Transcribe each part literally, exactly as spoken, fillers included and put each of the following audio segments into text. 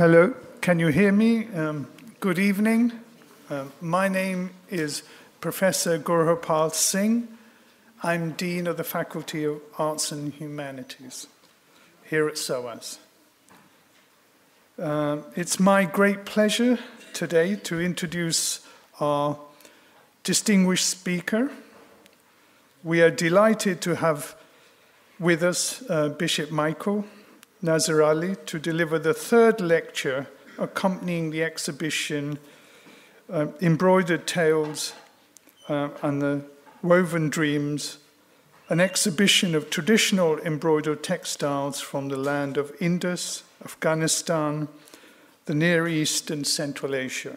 Hello, can you hear me? Um, good evening. Uh, my name is Professor Gurupal Singh. I'm Dean of the Faculty of Arts and Humanities here at SOAS. Um, it's my great pleasure today to introduce our distinguished speaker. We are delighted to have with us uh, Bishop Michael Nazir Ali to deliver the third lecture accompanying the exhibition uh, Embroidered Tales uh, and the Woven Dreams, an exhibition of traditional embroidered textiles from the land of Indus, Afghanistan, the Near East and Central Asia.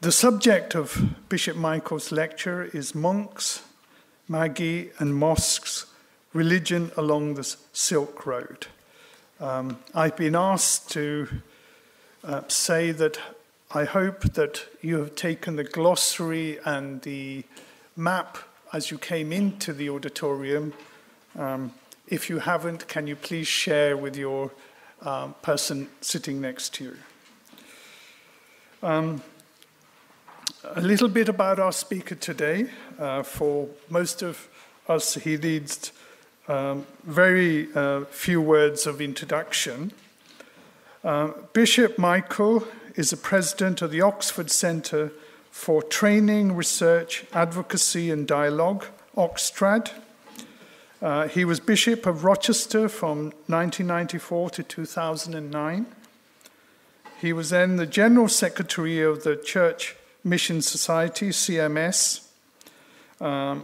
The subject of Bishop Michael's lecture is monks, magi and mosques, religion along the Silk Road. Um, I've been asked to uh, say that I hope that you have taken the glossary and the map as you came into the auditorium. Um, if you haven't, can you please share with your um, person sitting next to you. Um, a little bit about our speaker today. Uh, for most of us, he leads Um, very uh, few words of introduction. Uh, Bishop Michael is the president of the Oxford Centre for Training, Research, Advocacy and Dialogue, OXTRAD. Uh, he was Bishop of Rochester from nineteen ninety-four to two thousand nine. He was then the General Secretary of the Church Mission Society, C M S. Um,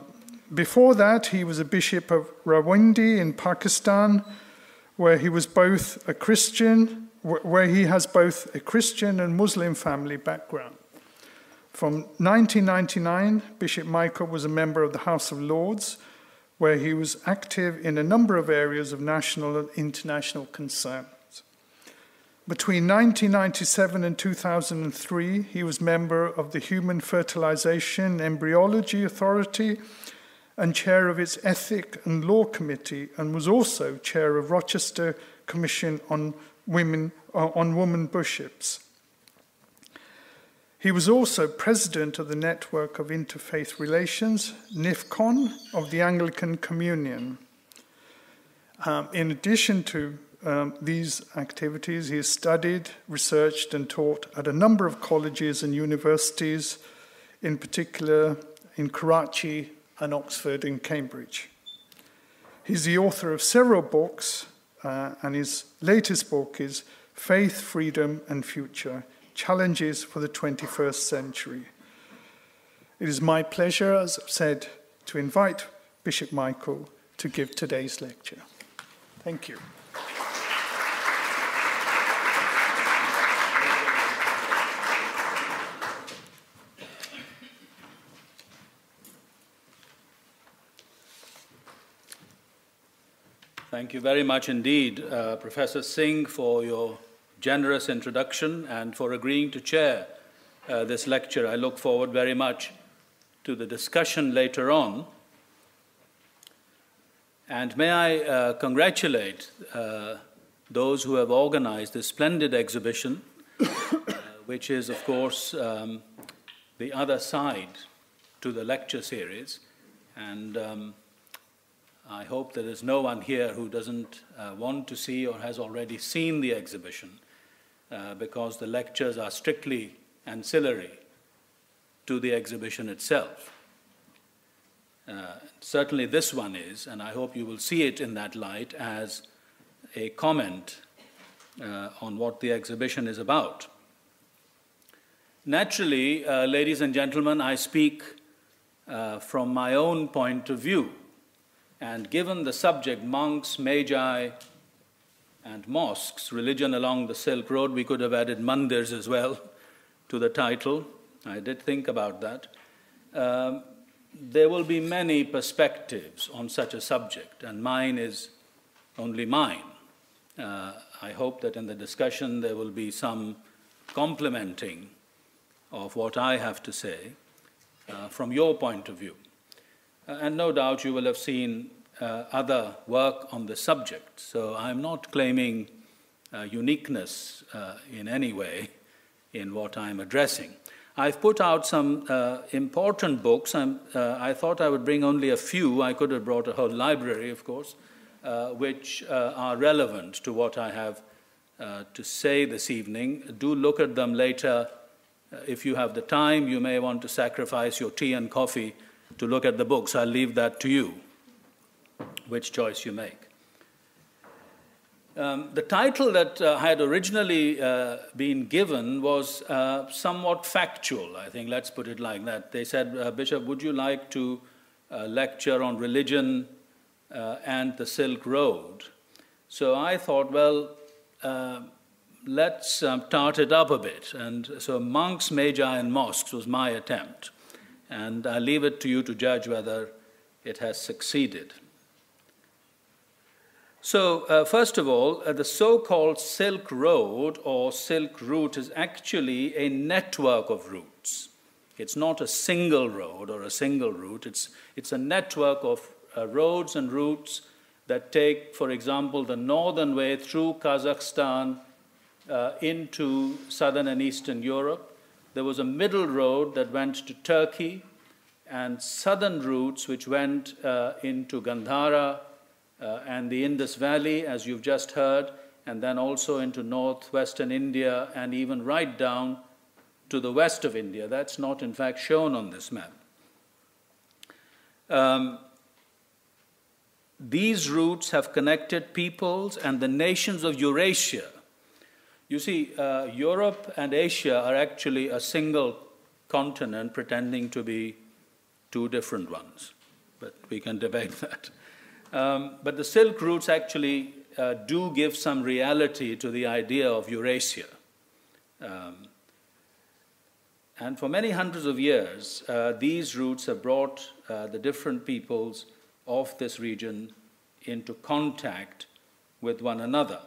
Before that, he was a bishop of Raiwind in Pakistan, where he was both a Christian, where he has both a Christian and Muslim family background. From nineteen ninety-nine, Bishop Michael was a member of the House of Lords, where he was active in a number of areas of national and international concerns. Between nineteen ninety-seven and two thousand three, he was member of the Human Fertilization Embryology Authority, and chair of its Ethic and Law Committee, and was also chair of Rochester Commission on Women uh, on Woman Bishops. He was also president of the Network of Interfaith Relations, NIFCON, of the Anglican Communion. Um, in addition to um, these activities, he has studied, researched, and taught at a number of colleges and universities, in particular in Karachi, and Oxford and Cambridge. He's the author of several books, uh, and his latest book is Faith, Freedom and Future, Challenges for the twenty-first Century. It is my pleasure, as I've said, to invite Bishop Michael to give today's lecture. Thank you. Thank you very much indeed, uh, Professor Singh, for your generous introduction and for agreeing to chair uh, this lecture. I look forward very much to the discussion later on. And may I uh, congratulate uh, those who have organized this splendid exhibition, uh, which is, of course, um, the other side to the lecture series. And um, I hope there is no one here who doesn't uh, want to see or has already seen the exhibition, uh, because the lectures are strictly ancillary to the exhibition itself. Uh, certainly this one is, and I hope you will see it in that light as a comment uh, on what the exhibition is about. Naturally, uh, ladies and gentlemen, I speak uh, from my own point of view. And given the subject, monks, magi, and mosques, religion along the Silk Road, we could have added mandirs as well to the title. I did think about that. Um, there will be many perspectives on such a subject, and mine is only mine. Uh, I hope that in the discussion there will be some complementing of what I have to say uh, from your point of view. And no doubt you will have seen uh, other work on the subject. So I'm not claiming uh, uniqueness uh, in any way in what I'm addressing. I've put out some uh, important books. I'm, uh, I thought I would bring only a few. I could have brought a whole library, of course, uh, which uh, are relevant to what I have uh, to say this evening. Do look at them later. Uh, if you have the time, you may want to sacrifice your tea and coffee to look at the books. I'll leave that to you, which choice you make. Um, the title that uh, had originally uh, been given was uh, somewhat factual, I think. Let's put it like that. They said, uh, Bishop, would you like to uh, lecture on religion uh, and the Silk Road? So I thought, well, uh, let's um, tart it up a bit. And so monks, magi, and mosques was my attempt. And I leave it to you to judge whether it has succeeded. So, uh, first of all, uh, the so-called Silk Road or Silk Route is actually a network of routes. It's not a single road or a single route. It's, it's a network of uh, roads and routes that take, for example, the northern way through Kazakhstan uh, into southern and eastern Europe. There was a middle road that went to Turkey and southern routes which went uh, into Gandhara, Uh, and the Indus Valley, as you've just heard, and then also into northwestern India and even right down to the west of India. That's not, in fact, shown on this map. Um, these routes have connected peoples and the nations of Eurasia. You see, uh, Europe and Asia are actually a single continent pretending to be two different ones, but we can debate that. Um, but the Silk Routes actually uh, do give some reality to the idea of Eurasia. Um, and for many hundreds of years, uh, these routes have brought uh, the different peoples of this region into contact with one another.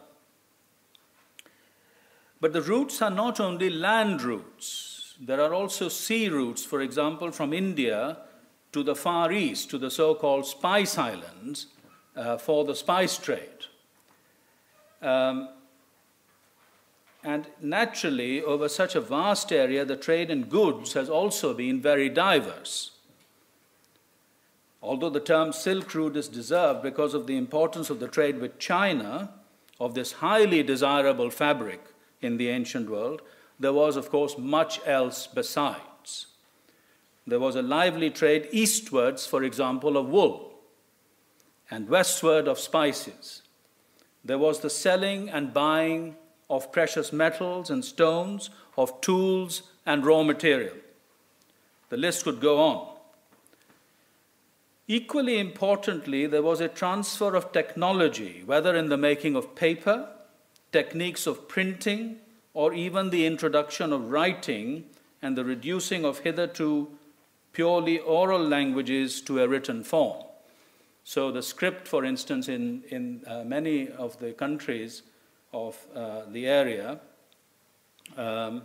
But the routes are not only land routes. There are also sea routes, for example, from India to the Far East, to the so-called Spice Islands, uh, for the spice trade. Um, and naturally, over such a vast area, the trade in goods has also been very diverse. Although the term Silk Route is deserved because of the importance of the trade with China, of this highly desirable fabric in the ancient world, there was, of course, much else besides. There was a lively trade eastwards, for example, of wool, and westward of spices. There was the selling and buying of precious metals and stones, of tools and raw material. The list could go on. Equally importantly, there was a transfer of technology, whether in the making of paper, techniques of printing, or even the introduction of writing and the reducing of hitherto purely oral languages to a written form. So the script, for instance, in, in uh, many of the countries of uh, the area um,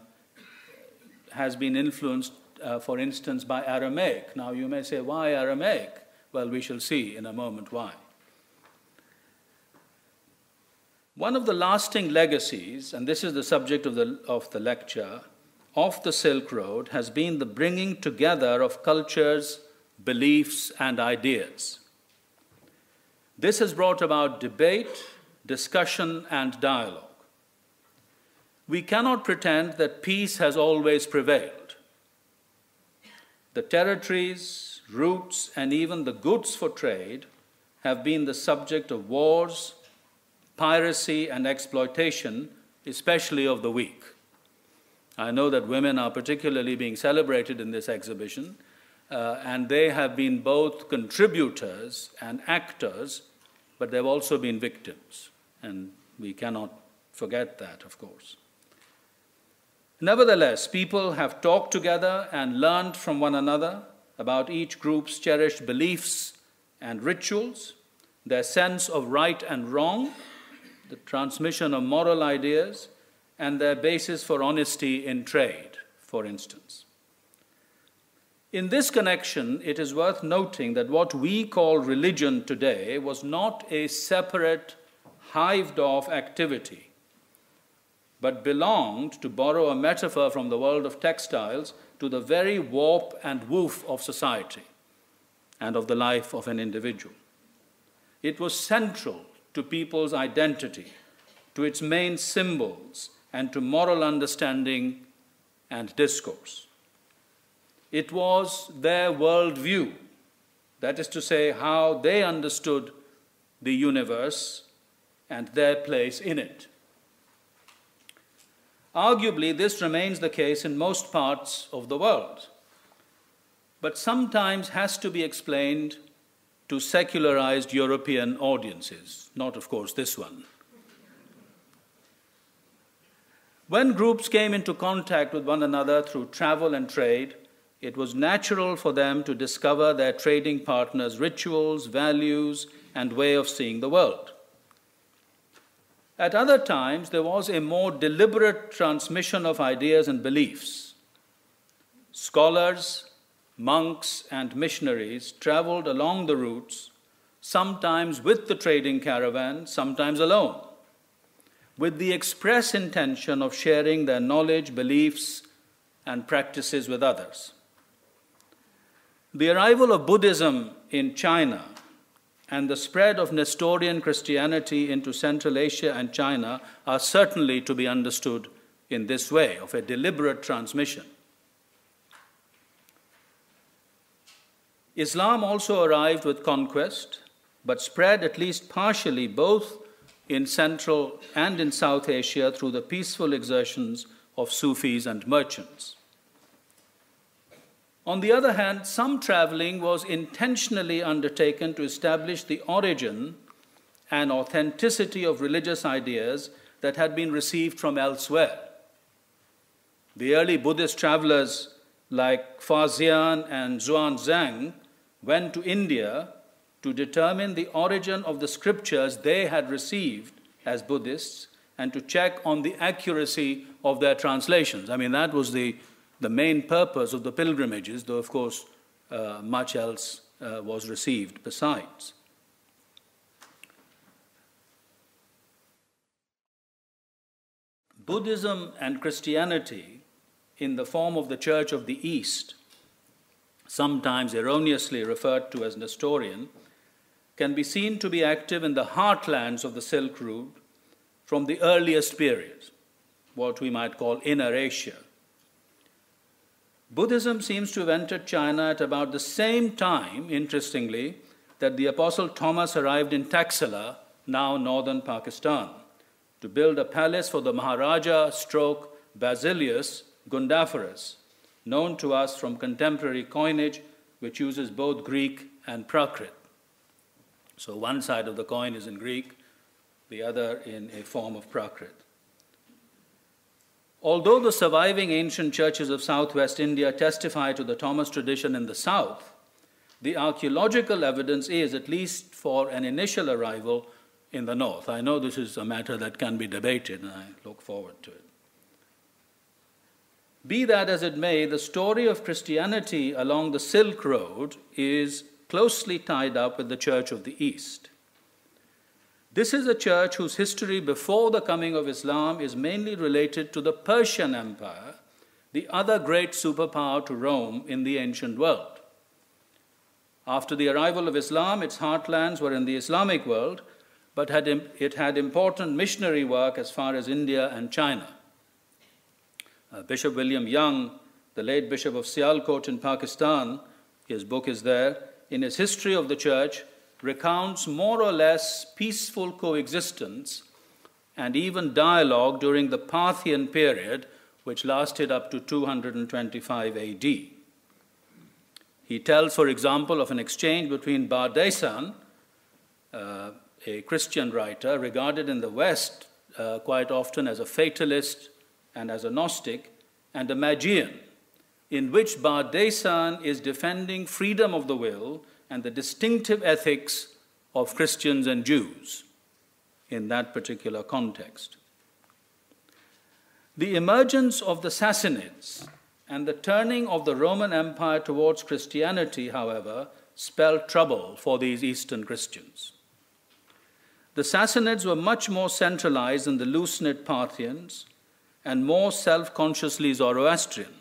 has been influenced, uh, for instance, by Aramaic. Now you may say, why Aramaic? Well, we shall see in a moment why. One of the lasting legacies, and this is the subject of the, of the lecture, of the Silk Road has been the bringing together of cultures, beliefs, and ideas. This has brought about debate, discussion, and dialogue. We cannot pretend that peace has always prevailed. The territories, routes, and even the goods for trade have been the subject of wars, piracy, and exploitation, especially of the weak. I know that women are particularly being celebrated in this exhibition, uh, and they have been both contributors and actors, but they've also been victims, and we cannot forget that, of course. Nevertheless, people have talked together and learned from one another about each group's cherished beliefs and rituals, their sense of right and wrong, the transmission of moral ideas, and their basis for honesty in trade, for instance. In this connection, it is worth noting that what we call religion today was not a separate, hived-off activity, but belonged, to borrow a metaphor from the world of textiles, to the very warp and woof of society and of the life of an individual. It was central to people's identity, to its main symbols, and to moral understanding and discourse. It was their worldview, that is to say, how they understood the universe and their place in it. Arguably, this remains the case in most parts of the world, but sometimes has to be explained to secularized European audiences, not, of course, this one. When groups came into contact with one another through travel and trade, it was natural for them to discover their trading partners' rituals, values, and way of seeing the world. At other times, there was a more deliberate transmission of ideas and beliefs. Scholars, monks, and missionaries traveled along the routes, sometimes with the trading caravan, sometimes alone, with the express intention of sharing their knowledge, beliefs, and practices with others. The arrival of Buddhism in China and the spread of Nestorian Christianity into Central Asia and China are certainly to be understood in this way, of a deliberate transmission. Islam also arrived with conquest, but spread at least partially both in Central and in South Asia through the peaceful exertions of Sufis and merchants. On the other hand, some traveling was intentionally undertaken to establish the origin and authenticity of religious ideas that had been received from elsewhere. The early Buddhist travelers like Faxian and Xuanzang went to India to determine the origin of the scriptures they had received as Buddhists and to check on the accuracy of their translations. I mean, that was the The main purpose of the pilgrimages, though, of course, uh, much else uh, was received besides. Buddhism and Christianity, in the form of the Church of the East, sometimes erroneously referred to as Nestorian, can be seen to be active in the heartlands of the Silk Route from the earliest period, what we might call Inner Asia. Buddhism seems to have entered China at about the same time, interestingly, that the Apostle Thomas arrived in Taxila, now northern Pakistan, to build a palace for the Maharaja stroke Basilius Gundaferus, known to us from contemporary coinage, which uses both Greek and Prakrit. So one side of the coin is in Greek, the other in a form of Prakrit. Although the surviving ancient churches of southwest India testify to the Thomas tradition in the south, the archaeological evidence is, at least for an initial arrival, in the north. I know this is a matter that can be debated, and I look forward to it. Be that as it may, the story of Christianity along the Silk Road is closely tied up with the Church of the East. This is a church whose history before the coming of Islam is mainly related to the Persian Empire, the other great superpower to Rome in the ancient world. After the arrival of Islam, its heartlands were in the Islamic world, but had it had important missionary work as far as India and China. Uh, Bishop William Young, the late Bishop of Sialkot in Pakistan, his book is there, in his History of the Church, recounts more or less peaceful coexistence and even dialogue during the Parthian period, which lasted up to two hundred twenty-five A D. He tells, for example, of an exchange between Bardesan, uh, a Christian writer regarded in the West uh, quite often as a fatalist and as a Gnostic, and a Magian, in which Bardesan is defending freedom of the will and the distinctive ethics of Christians and Jews in that particular context. The emergence of the Sassanids and the turning of the Roman Empire towards Christianity, however, spelled trouble for these Eastern Christians. The Sassanids were much more centralized than the loose-knit Parthians, and more self-consciously Zoroastrian.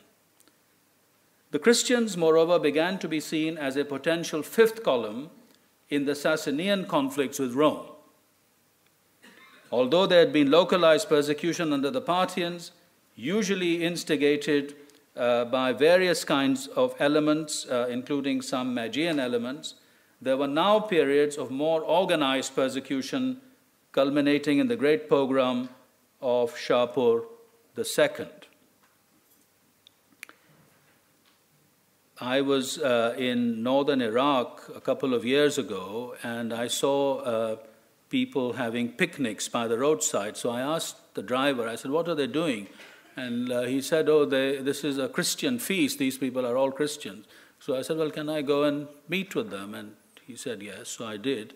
The Christians, moreover, began to be seen as a potential fifth column in the Sassanian conflicts with Rome. Although there had been localized persecution under the Parthians, usually instigated uh, by various kinds of elements, uh, including some Magian elements, there were now periods of more organized persecution, culminating in the great pogrom of Shapur the Second. I was uh, in northern Iraq a couple of years ago, and I saw uh, people having picnics by the roadside. So I asked the driver, I said, what are they doing? And uh, he said, oh, they, this is a Christian feast. These people are all Christians. So I said, well, can I go and meet with them? And he said, yes. So I did.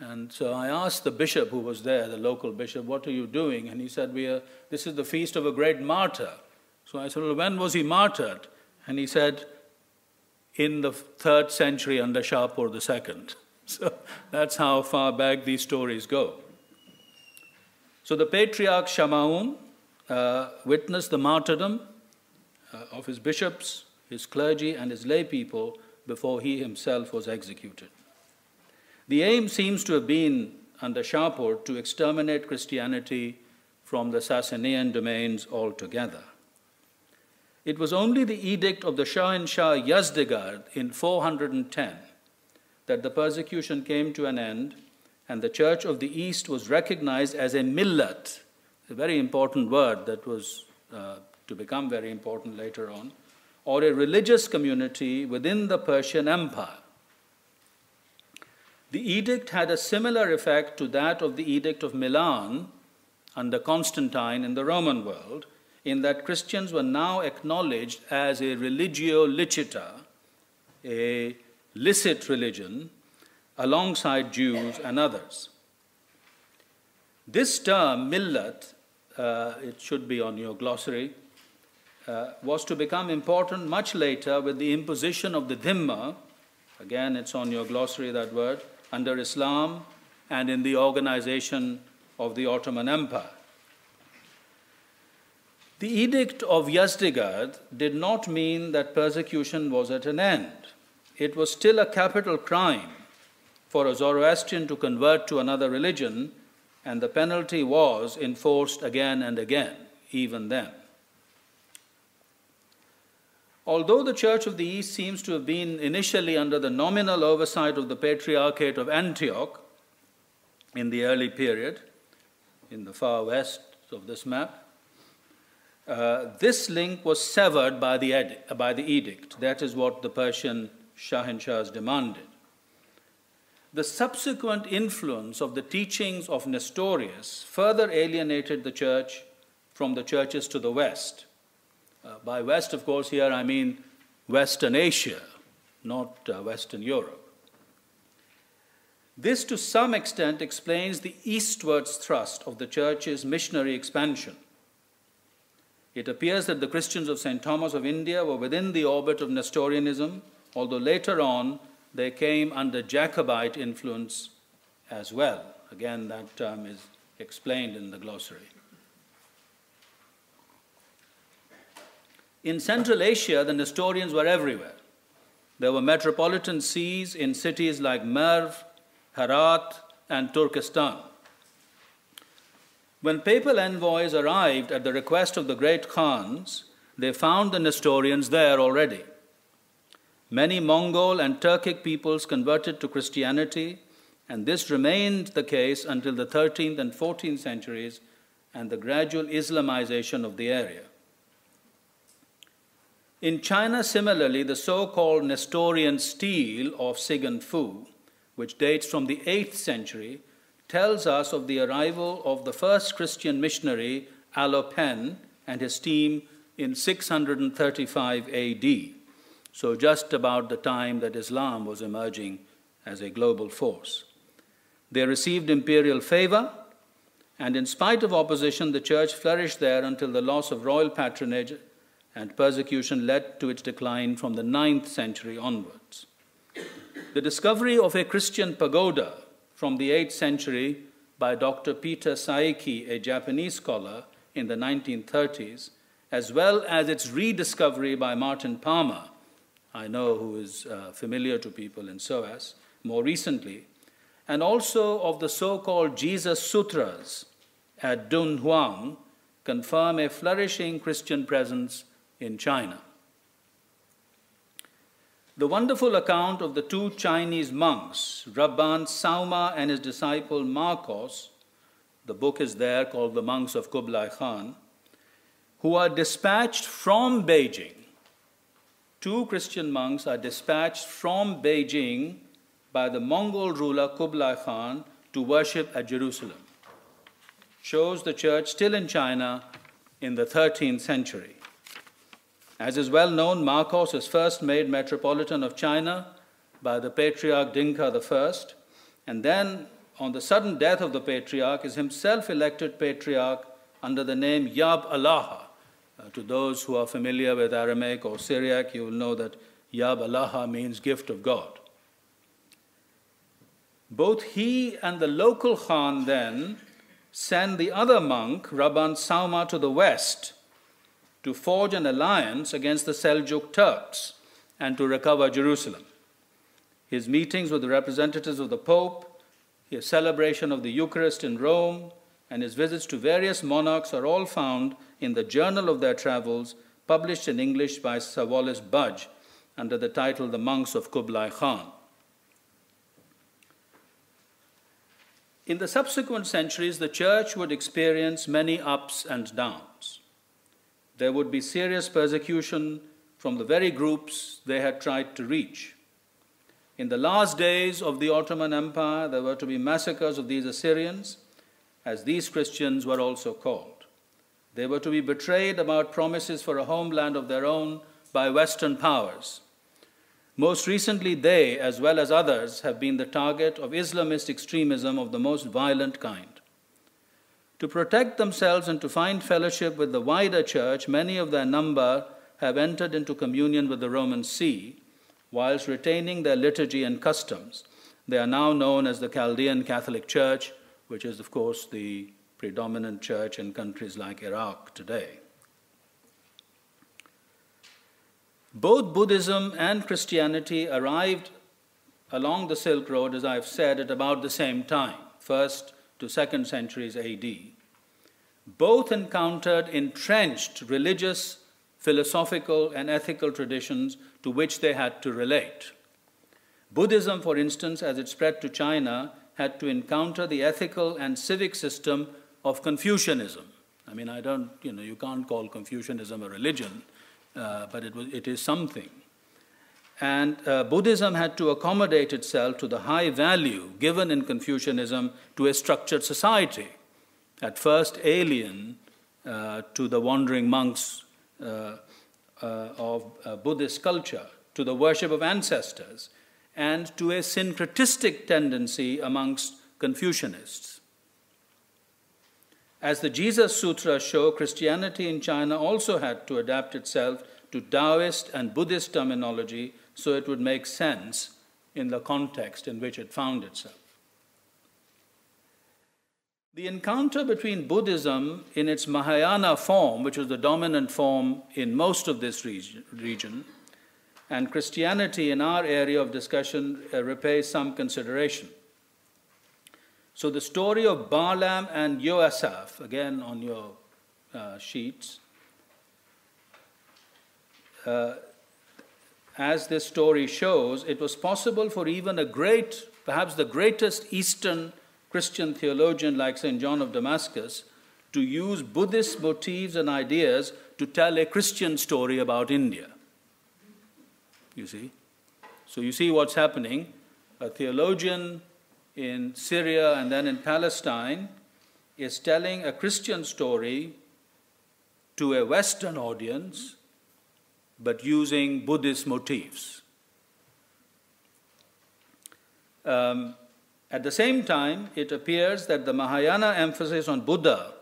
And so I asked the bishop who was there, the local bishop, what are you doing? And he said, we are, this is the feast of a great martyr. So I said, well, when was he martyred? And he said, in the third century under Shapur the Second. So that's how far back these stories go. So the patriarch Shamaun uh, witnessed the martyrdom uh, of his bishops, his clergy, and his lay people before he himself was executed. The aim seems to have been, under Shapur, to exterminate Christianity from the Sassanian domains altogether. It was only the edict of the Shahinshah Yazdegerd in four hundred ten that the persecution came to an end and the Church of the East was recognized as a millet, a very important word that was uh, to become very important later on, or a religious community within the Persian Empire. The edict had a similar effect to that of the Edict of Milan under Constantine in the Roman world, in that Christians were now acknowledged as a religio licita, a licit religion, alongside Jews and others. This term, millet, uh, it should be on your glossary, uh, was to become important much later with the imposition of the dhimma, again it's on your glossary, that word, under Islam and in the organization of the Ottoman Empire. The Edict of Yazdegerd did not mean that persecution was at an end. It was still a capital crime for a Zoroastrian to convert to another religion, and the penalty was enforced again and again, even then. Although the Church of the East seems to have been initially under the nominal oversight of the Patriarchate of Antioch in the early period, in the far west of this map, Uh, this link was severed by the, edict, by the edict. That is what the Persian Shahinshahs demanded. The subsequent influence of the teachings of Nestorius further alienated the church from the churches to the west. Uh, by west, of course, here I mean Western Asia, not uh, Western Europe. This, to some extent, explains the eastwards thrust of the church's missionary expansion. It appears that the Christians of Saint Thomas of India were within the orbit of Nestorianism, although later on they came under Jacobite influence as well. Again, that term is explained in the glossary. In Central Asia, the Nestorians were everywhere. There were metropolitan sees in cities like Merv, Herat, and Turkestan. When papal envoys arrived at the request of the great Khans, they found the Nestorians there already. Many Mongol and Turkic peoples converted to Christianity, and this remained the case until the thirteenth and fourteenth centuries and the gradual Islamization of the area. In China, similarly, the so-called Nestorian stele of Sigan Fu, which dates from the eighth century, tells us of the arrival of the first Christian missionary, Alopen, and his team in six hundred thirty-five A D, so just about the time that Islam was emerging as a global force. They received imperial favor, and in spite of opposition, the church flourished there until the loss of royal patronage and persecution led to its decline from the ninth century onwards. The discovery of a Christian pagoda from the eighth century by Doctor Peter Saeki, a Japanese scholar, in the nineteen thirties, as well as its rediscovery by Martin Palmer, I know who is uh, familiar to people in S O A S, more recently, and also of the so-called Jesus Sutras at Dunhuang, confirm a flourishing Christian presence in China. The wonderful account of the two Chinese monks, Rabban Sauma and his disciple Marcos, the book is there called The Monks of Kublai Khan, who are dispatched from Beijing. Two Christian monks are dispatched from Beijing by the Mongol ruler Kublai Khan to worship at Jerusalem. Shows the church still in China in the thirteenth century. As is well known, Marcos is first made Metropolitan of China by the Patriarch Dinka the First, and then, on the sudden death of the Patriarch, is himself elected Patriarch under the name Yab Allaha. Uh, to those who are familiar with Aramaic or Syriac, you will know that Yab Allaha means gift of God. Both he and the local Khan then send the other monk, Rabban Sauma, to the west to forge an alliance against the Seljuk Turks and to recover Jerusalem. His meetings with the representatives of the Pope, his celebration of the Eucharist in Rome, and his visits to various monarchs are all found in the Journal of Their Travels, published in English by Sir Wallace Budge under the title The Monks of Kublai Khan. In the subsequent centuries, the church would experience many ups and downs. There would be serious persecution from the very groups they had tried to reach. In the last days of the Ottoman Empire, there were to be massacres of these Assyrians, as these Christians were also called. They were to be betrayed about promises for a homeland of their own by Western powers. Most recently, they, as well as others, have been the target of Islamist extremism of the most violent kind. To protect themselves and to find fellowship with the wider church, many of their number have entered into communion with the Roman See, whilst retaining their liturgy and customs. They are now known as the Chaldean Catholic Church, which is, of course, the predominant church in countries like Iraq today. Both Buddhism and Christianity arrived along the Silk Road, as I've said, at about the same time, first to second centuries A D. Both encountered entrenched religious, philosophical, and ethical traditions to which they had to relate. Buddhism, for instance, as it spread to China, had to encounter the ethical and civic system of Confucianism. I mean, I don't, you know, you can't call Confucianism a religion, Uh, but it, was, it is something. And uh, Buddhism had to accommodate itself to the high value given in Confucianism to a structured society, at first alien uh, to the wandering monks uh, uh, of uh, Buddhist culture, to the worship of ancestors, and to a syncretistic tendency amongst Confucianists. As the Jesus Sutras show, Christianity in China also had to adapt itself to Taoist and Buddhist terminology so it would make sense in the context in which it found itself. The encounter between Buddhism in its Mahayana form, which was the dominant form in most of this region, and Christianity in our area of discussion repays some consideration. So the story of Balaam and Yoasaph, again on your uh, sheets, uh, as this story shows, it was possible for even a great, perhaps the greatest Eastern Christian theologian like Saint John of Damascus, to use Buddhist motifs and ideas to tell a Christian story about India. You see? So you see what's happening. A theologian in Syria and then in Palestine is telling a Christian story to a Western audience, but using Buddhist motifs. Um, at the same time, it appears that the Mahayana emphasis on Buddha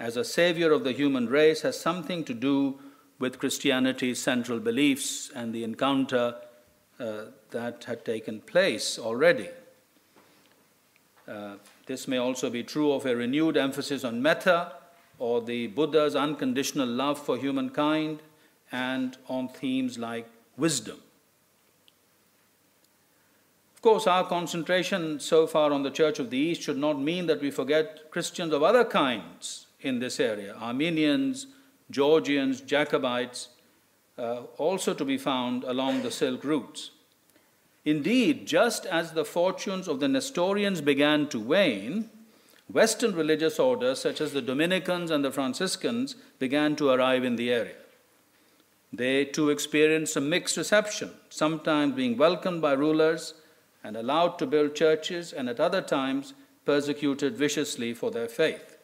as a savior of the human race has something to do with Christianity's central beliefs and the encounter uh, that had taken place already. Uh, this may also be true of a renewed emphasis on metta, or the Buddha's unconditional love for humankind, and on themes like wisdom. Of course, our concentration so far on the Church of the East should not mean that we forget Christians of other kinds in this area, Armenians, Georgians, Jacobites, uh, also to be found along the Silk routes. Indeed, just as the fortunes of the Nestorians began to wane, Western religious orders such as the Dominicans and the Franciscans began to arrive in the area. They too experienced a mixed reception, sometimes being welcomed by rulers and allowed to build churches, and at other times persecuted viciously for their faith.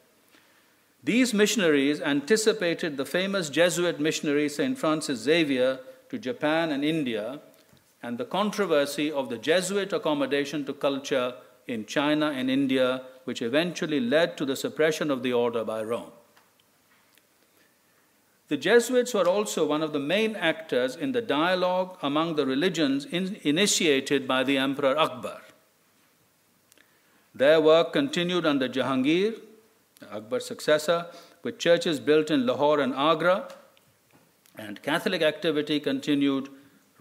These missionaries anticipated the famous Jesuit missionary Saint Francis Xavier to Japan and India, and the controversy of the Jesuit accommodation to culture in China and India, which eventually led to the suppression of the order by Rome. The Jesuits were also one of the main actors in the dialogue among the religions in initiated by the Emperor Akbar. Their work continued under Jahangir, Akbar's successor, with churches built in Lahore and Agra, and Catholic activity continued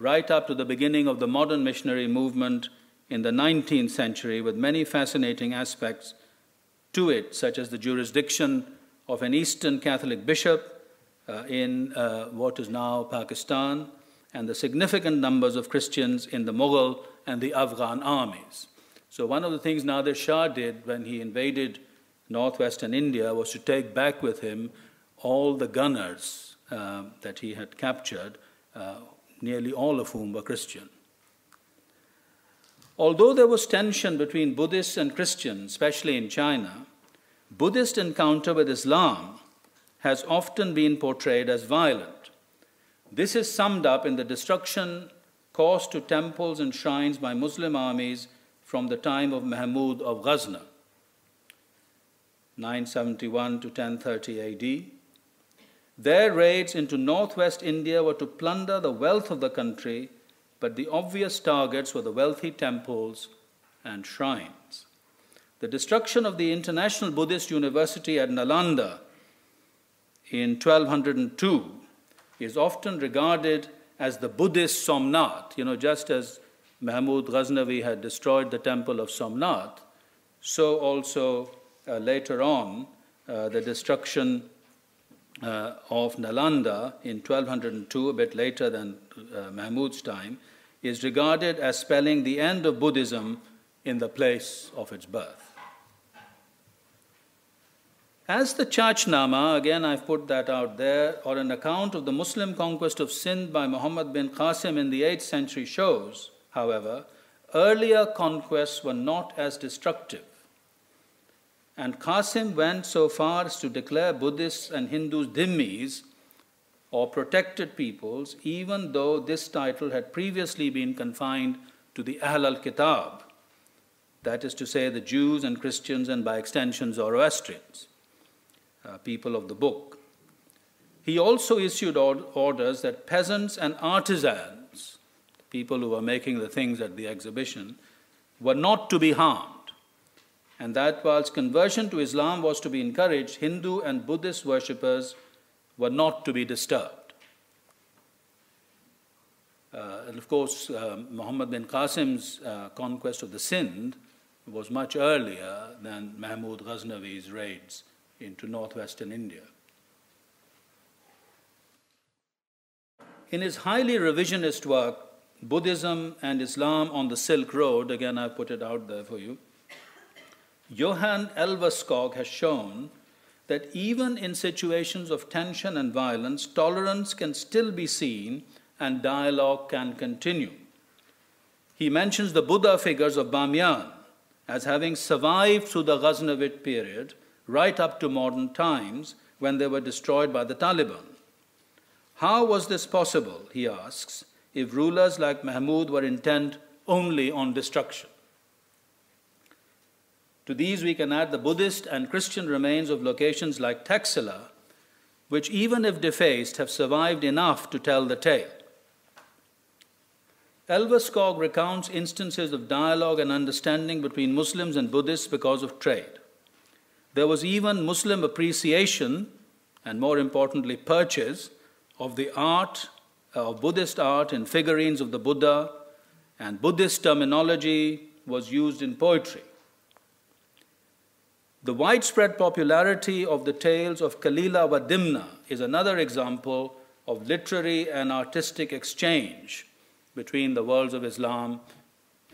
right up to the beginning of the modern missionary movement in the nineteenth century, with many fascinating aspects to it, such as the jurisdiction of an Eastern Catholic bishop Uh, in uh, what is now Pakistan, and the significant numbers of Christians in the Mughal and the Afghan armies. So one of the things Nadir Shah did when he invaded northwestern India was to take back with him all the gunners uh, that he had captured, uh, nearly all of whom were Christian. Although there was tension between Buddhists and Christians, especially in China, Buddhist encounter with Islam has often been portrayed as violent. This is summed up in the destruction caused to temples and shrines by Muslim armies from the time of Mahmud of Ghazni, nine seventy-one to ten thirty A D. Their raids into northwest India were to plunder the wealth of the country, but the obvious targets were the wealthy temples and shrines. The destruction of the International Buddhist University at Nalanda in twelve hundred two is often regarded as the Buddhist Somnath. You know, just as Mahmud Ghaznavi had destroyed the temple of Somnath, so also uh, later on uh, the destruction uh, of Nalanda in twelve hundred two, a bit later than uh, Mahmud's time, is regarded as spelling the end of Buddhism in the place of its birth. As the Chachnama, again I've put that out there, or an account of the Muslim conquest of Sindh by Muhammad bin Qasim in the eighth century shows, however, earlier conquests were not as destructive. And Qasim went so far as to declare Buddhists and Hindus dhimmis, or protected peoples, even though this title had previously been confined to the Ahl al-Kitab, that is to say the Jews and Christians and by extension Zoroastrians. Uh, people of the book. He also issued or orders that peasants and artisans, people who were making the things at the exhibition, were not to be harmed, and that whilst conversion to Islam was to be encouraged, Hindu and Buddhist worshippers were not to be disturbed. Uh, and of course, uh, Muhammad bin Qasim's uh, conquest of the Sindh was much earlier than Mahmud Ghaznavi's raids into northwestern India. In his highly revisionist work, Buddhism and Islam on the Silk Road, again I put it out there for you, Johan Elveskog has shown that even in situations of tension and violence, tolerance can still be seen and dialogue can continue. He mentions the Buddha figures of Bamiyan as having survived through the Ghaznavid period right up to modern times when they were destroyed by the Taliban. How was this possible, he asks, if rulers like Mahmud were intent only on destruction? To these we can add the Buddhist and Christian remains of locations like Taxila, which even if defaced have survived enough to tell the tale. Elveskog recounts instances of dialogue and understanding between Muslims and Buddhists because of trade. There was even Muslim appreciation, and more importantly, purchase of the art, of uh, Buddhist art and figurines of the Buddha, and Buddhist terminology was used in poetry. The widespread popularity of the tales of Kalila wa Dimna is another example of literary and artistic exchange between the worlds of Islam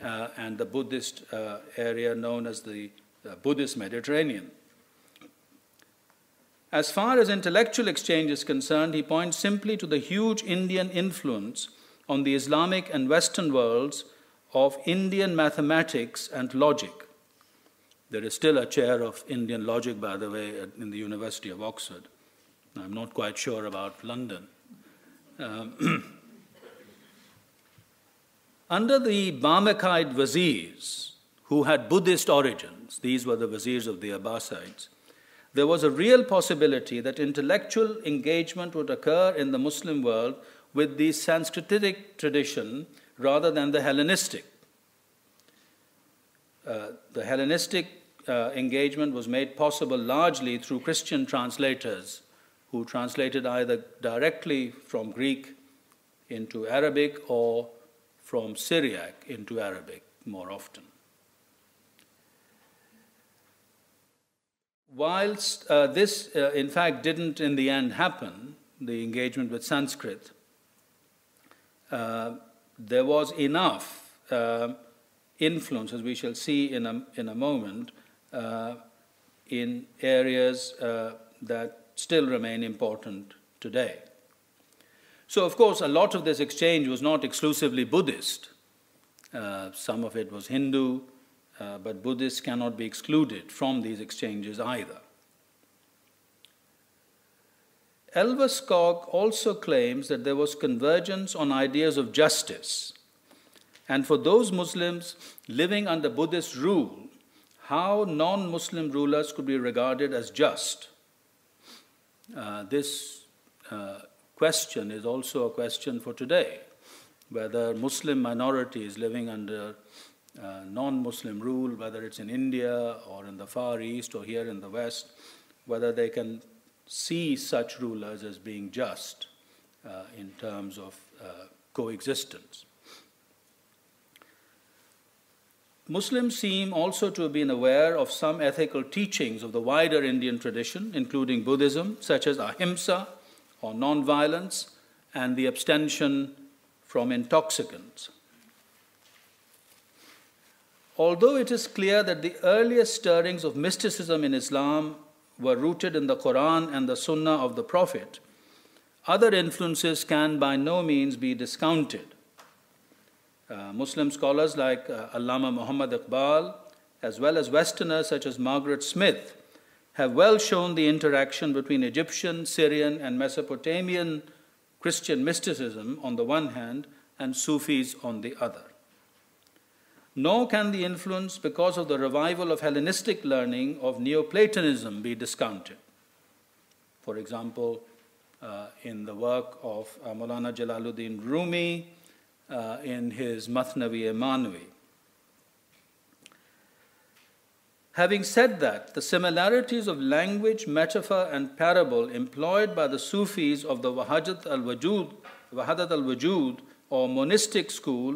uh, and the Buddhist uh, area known as the uh, Buddhist Mediterranean. As far as intellectual exchange is concerned, he points simply to the huge Indian influence on the Islamic and Western worlds of Indian mathematics and logic. There is still a chair of Indian logic, by the way, at, in the University of Oxford. I'm not quite sure about London. Um, Under the Barmekide viziers, who had Buddhist origins, these were the viziers of the Abbasides, there was a real possibility that intellectual engagement would occur in the Muslim world with the Sanskritic tradition rather than the Hellenistic. Uh, the Hellenistic uh, engagement was made possible largely through Christian translators who translated either directly from Greek into Arabic or from Syriac into Arabic more often. Whilst uh, this, uh, in fact, didn't in the end happen, the engagement with Sanskrit, uh, there was enough uh, influence, as we shall see in a, in a moment, uh, in areas uh, that still remain important today. So, of course, a lot of this exchange was not exclusively Buddhist. Uh, some of it was Hindu. Uh, but Buddhists cannot be excluded from these exchanges either. Elvis Cogg also claims that there was convergence on ideas of justice. And for those Muslims living under Buddhist rule, how non-Muslim rulers could be regarded as just? Uh, this uh, question is also a question for today, whether Muslim minorities living under Uh, non-Muslim rule, whether it's in India or in the Far East or here in the West, whether they can see such rulers as being just uh, in terms of uh, coexistence. Muslims seem also to have been aware of some ethical teachings of the wider Indian tradition, including Buddhism, such as ahimsa or non-violence and the abstention from intoxicants. Although it is clear that the earliest stirrings of mysticism in Islam were rooted in the Quran and the Sunnah of the Prophet, other influences can by no means be discounted. Uh, Muslim scholars like uh, Allama Muhammad Iqbal, as well as Westerners such as Margaret Smith, have well shown the interaction between Egyptian, Syrian, and Mesopotamian Christian mysticism on the one hand, and Sufis on the other. Nor can the influence, because of the revival of Hellenistic learning, of Neoplatonism be discounted. For example, uh, in the work of uh, Maulana Jalaluddin Rumi, uh, in his Mathnavi-e-Manvi. Having said that, the similarities of language, metaphor, and parable employed by the Sufis of the Wahadat al-Wujud, Wahadat al-Wujud, or monistic school,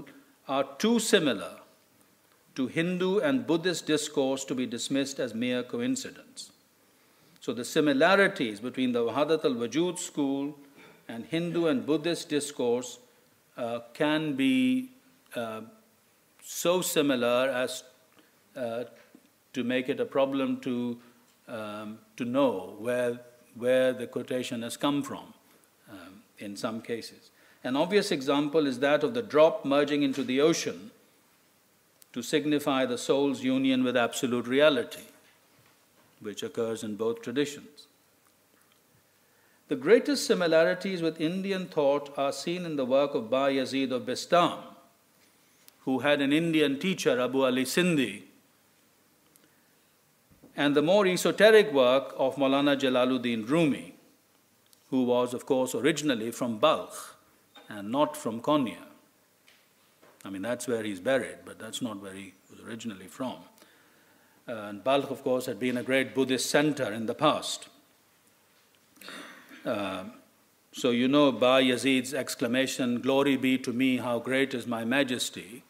are too similar to Hindu and Buddhist discourse to be dismissed as mere coincidence. So the similarities between the Wahadat al-Wujud school and Hindu and Buddhist discourse uh, can be uh, so similar as uh, to make it a problem to, um, to know where, where the quotation has come from um, in some cases. An obvious example is that of the drop merging into the ocean to signify the soul's union with absolute reality, which occurs in both traditions. The greatest similarities with Indian thought are seen in the work of Ba Yazid of Bistam, who had an Indian teacher, Abu Ali Sindhi, and the more esoteric work of Maulana Jalaluddin Rumi, who was, of course, originally from Balkh and not from Konya. I mean, that's where he's buried, but that's not where he was originally from. Uh, and Balkh, of course, had been a great Buddhist center in the past. Uh, so you know Ba Yazid's exclamation, "Glory be to me, how great is my majesty,"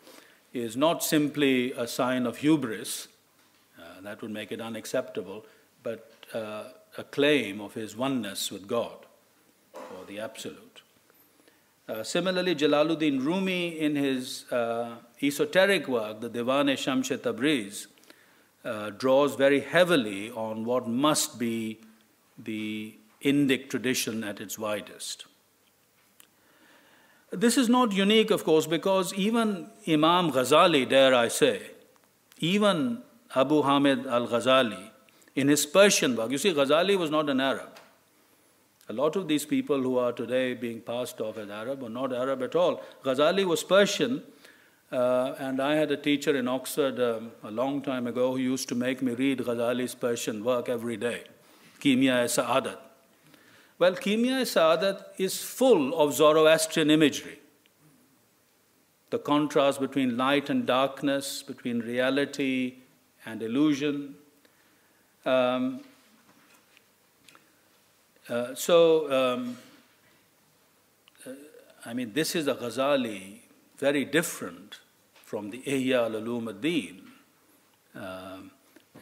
is not simply a sign of hubris, uh, that would make it unacceptable, but uh, a claim of his oneness with God, or the Absolute. Uh, similarly, Jalaluddin Rumi, in his uh, esoteric work, the Diwan-e-Shamsh-e Tabriz, uh, draws very heavily on what must be the Indic tradition at its widest. This is not unique, of course, because even Imam Ghazali, dare I say, even Abu Hamid al-Ghazali, in his Persian work, you see, Ghazali was not an Arab. A lot of these people who are today being passed off as Arab were not Arab at all. Ghazali was Persian, uh, and I had a teacher in Oxford um, a long time ago who used to make me read Ghazali's Persian work every day, Kimya-e-Sa'adat. Well, Kimya-e-Sa'adat is full of Zoroastrian imagery. The contrast between light and darkness, between reality and illusion. Um, uh, so, um, uh, I mean, this is a Ghazali very different from the Ihya al-Ulum ad-Din uh,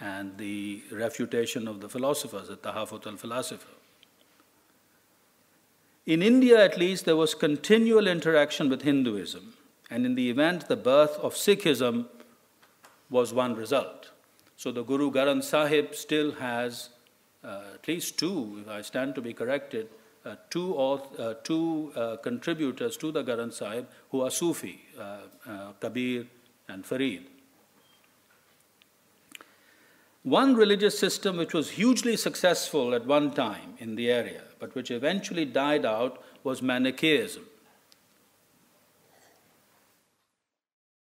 and the refutation of the philosophers, the Tahafut al-Philosopher. In India, at least, there was continual interaction with Hinduism, and in the event, the birth of Sikhism was one result. So the Guru Granth Sahib still has uh, at least two, if I stand to be corrected, uh, two, uh, two uh, contributors to the Granth Sahib who are Sufi, uh, uh, Kabir and Farid. One religious system which was hugely successful at one time in the area, but which eventually died out, was Manichaeism.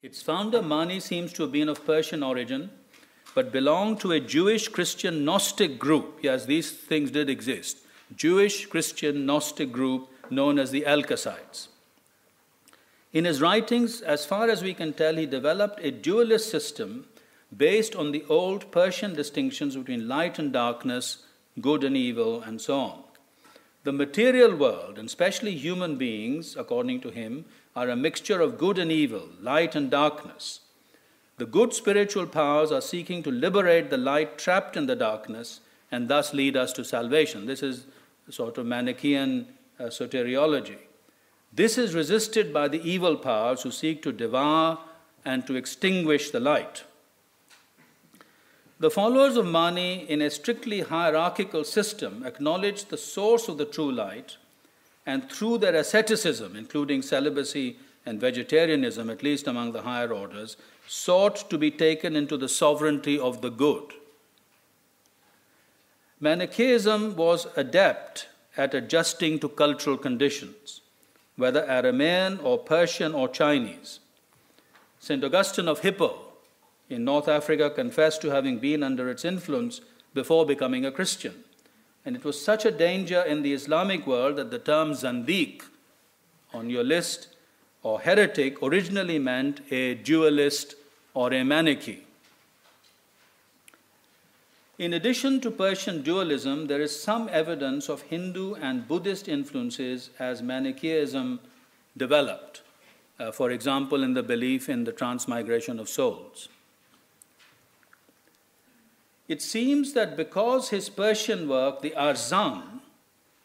Its founder, Mani, seems to have been of Persian origin, but belonged to a Jewish Christian Gnostic group. Yes, these things did exist. Jewish Christian Gnostic group known as the Alkacites. In his writings, as far as we can tell, he developed a dualist system based on the old Persian distinctions between light and darkness, good and evil, and so on. The material world, and especially human beings, according to him, are a mixture of good and evil, light and darkness. The good spiritual powers are seeking to liberate the light trapped in the darkness and thus lead us to salvation. This is a sort of Manichaean uh, soteriology. This is resisted by the evil powers who seek to devour and to extinguish the light. The followers of Mani, in a strictly hierarchical system, acknowledge the source of the true light, and through their asceticism, including celibacy and vegetarianism, at least among the higher orders, sought to be taken into the sovereignty of the good. Manichaeism was adept at adjusting to cultural conditions, whether Aramean or Persian or Chinese. Saint Augustine of Hippo in North Africa confessed to having been under its influence before becoming a Christian. And it was such a danger in the Islamic world that the term Zandiq on your list or heretic originally meant a dualist or a Manichae. In addition to Persian dualism, there is some evidence of Hindu and Buddhist influences as Manichaeism developed, uh, for example, in the belief in the transmigration of souls. It seems that because his Persian work, the Arzan,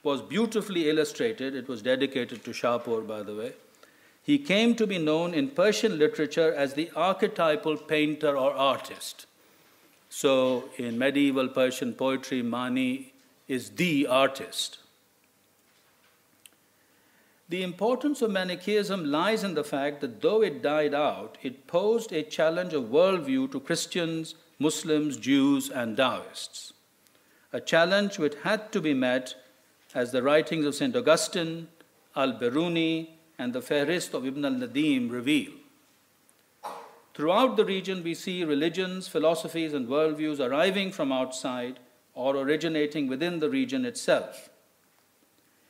was beautifully illustrated, it was dedicated to Shahpur, by the way, he came to be known in Persian literature as the archetypal painter or artist. So in medieval Persian poetry, Mani is the artist. The importance of Manichaeism lies in the fact that though it died out, it posed a challenge of worldview to Christians, Muslims, Jews, and Taoists. A challenge which had to be met, as the writings of Saint Augustine, al-Biruni, and the Fahrist of Ibn al-Nadim reveal. Throughout the region, we see religions, philosophies, and worldviews arriving from outside or originating within the region itself.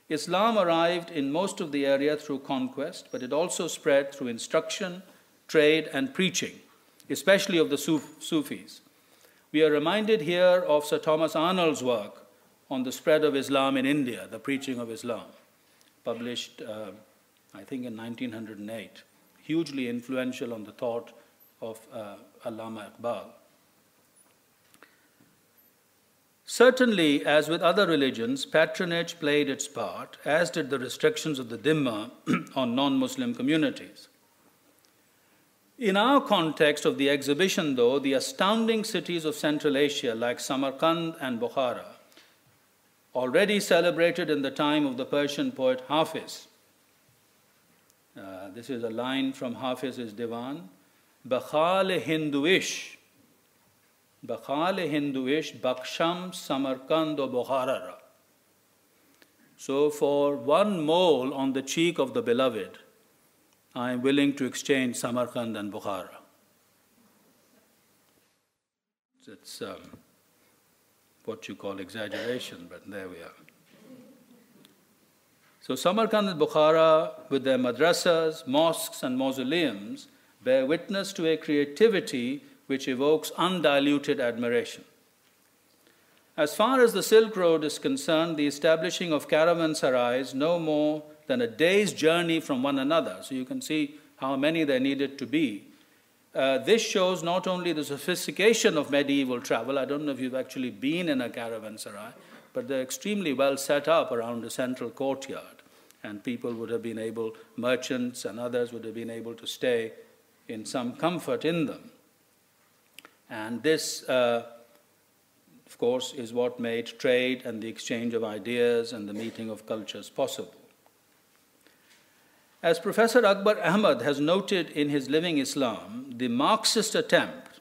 Islam arrived in most of the area through conquest, but it also spread through instruction, trade, and preaching, especially of the Suf- Sufis. We are reminded here of Sir Thomas Arnold's work on the spread of Islam in India, The Preaching of Islam, published, uh, I think, in nineteen oh eight, hugely influential on the thought of uh, Allama Iqbal. Certainly, as with other religions, patronage played its part, as did the restrictions of the dhimma on non-Muslim communities. In our context of the exhibition, though, the astounding cities of Central Asia, like Samarkand and Bukhara, already celebrated in the time of the Persian poet Hafiz. Uh, this is a line from Hafiz's Diwan. Bakhal Hinduish, Bakhal Hinduish, Baksham Samarkand o Bukharara. So for one mole on the cheek of the beloved, I am willing to exchange Samarkand and Bukhara. It's um, what you call exaggeration, but there we are. So Samarkand and Bukhara, with their madrasas, mosques, and mausoleums, bear witness to a creativity which evokes undiluted admiration. As far as the Silk Road is concerned, the establishing of caravansarais no more than a day's journey from one another, so you can see how many there needed to be. Uh, this shows not only the sophistication of medieval travel, I don't know if you've actually been in a caravanserai, but they're extremely well set up around a central courtyard, and people would have been able, merchants and others would have been able to stay in some comfort in them. And this, uh, of course, is what made trade and the exchange of ideas and the meeting of cultures possible. As Professor Akbar Ahmad has noted in his Living Islam, the Marxist attempt,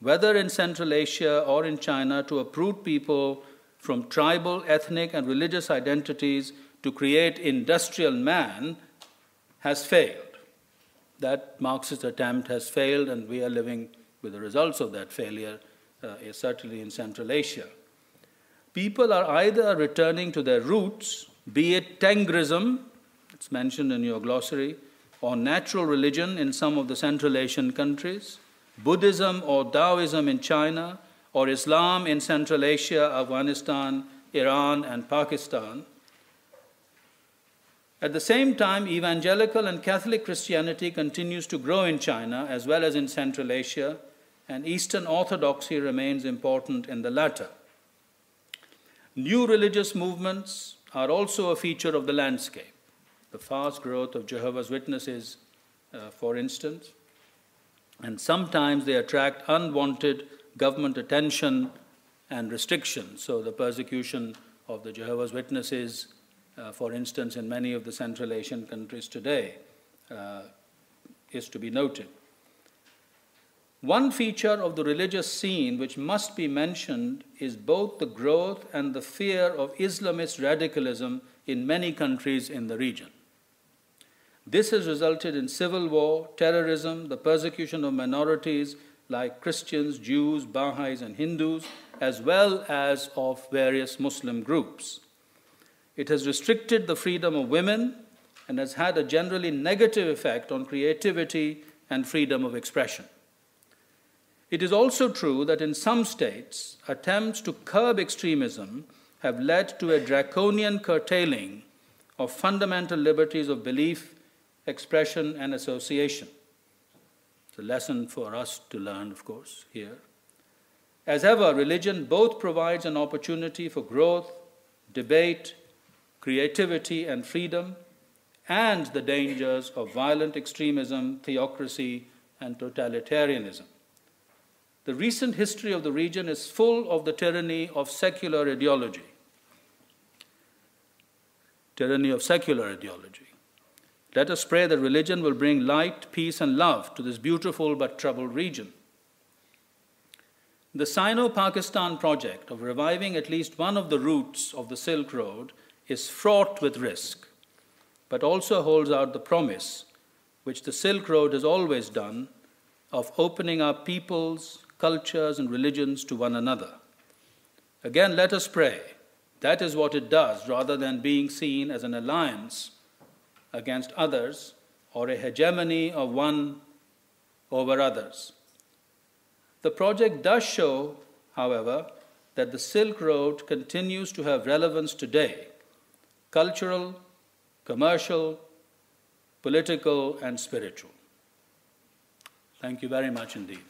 whether in Central Asia or in China, to uproot people from tribal, ethnic, and religious identities to create industrial man has failed. That Marxist attempt has failed, and we are living with the results of that failure, uh, certainly in Central Asia. People are either returning to their roots, be it Tengrism, it's mentioned in your glossary, or natural religion in some of the Central Asian countries, Buddhism or Taoism in China, or Islam in Central Asia, Afghanistan, Iran, and Pakistan. At the same time, evangelical and Catholic Christianity continues to grow in China as well as in Central Asia, and Eastern Orthodoxy remains important in the latter. New religious movements are also a feature of the landscape. The fast growth of Jehovah's Witnesses, uh, for instance, and sometimes they attract unwanted government attention and restriction. So the persecution of the Jehovah's Witnesses, uh, for instance, in many of the Central Asian countries today, uh, is to be noted. One feature of the religious scene which must be mentioned is both the growth and the fear of Islamist radicalism in many countries in the region. This has resulted in civil war, terrorism, the persecution of minorities like Christians, Jews, Baha'is, and Hindus, as well as of various Muslim groups. It has restricted the freedom of women and has had a generally negative effect on creativity and freedom of expression. It is also true that in some states, attempts to curb extremism have led to a draconian curtailing of fundamental liberties of belief, expression, and association. It's a lesson for us to learn, of course, here. As ever, religion both provides an opportunity for growth, debate, creativity, and freedom, and the dangers of violent extremism, theocracy, and totalitarianism. The recent history of the region is full of the tyranny of secular ideology. Tyranny of secular ideology. Let us pray that religion will bring light, peace, and love to this beautiful but troubled region. The Sino-Pakistan project of reviving at least one of the routes of the Silk Road is fraught with risk, but also holds out the promise, which the Silk Road has always done, of opening up peoples, cultures, and religions to one another. Again, let us pray. That is what it does, rather than being seen as an alliance against others or a hegemony of one over others. The project does show, however, that the Silk Road continues to have relevance today, cultural, commercial, political, and spiritual. Thank you very much indeed.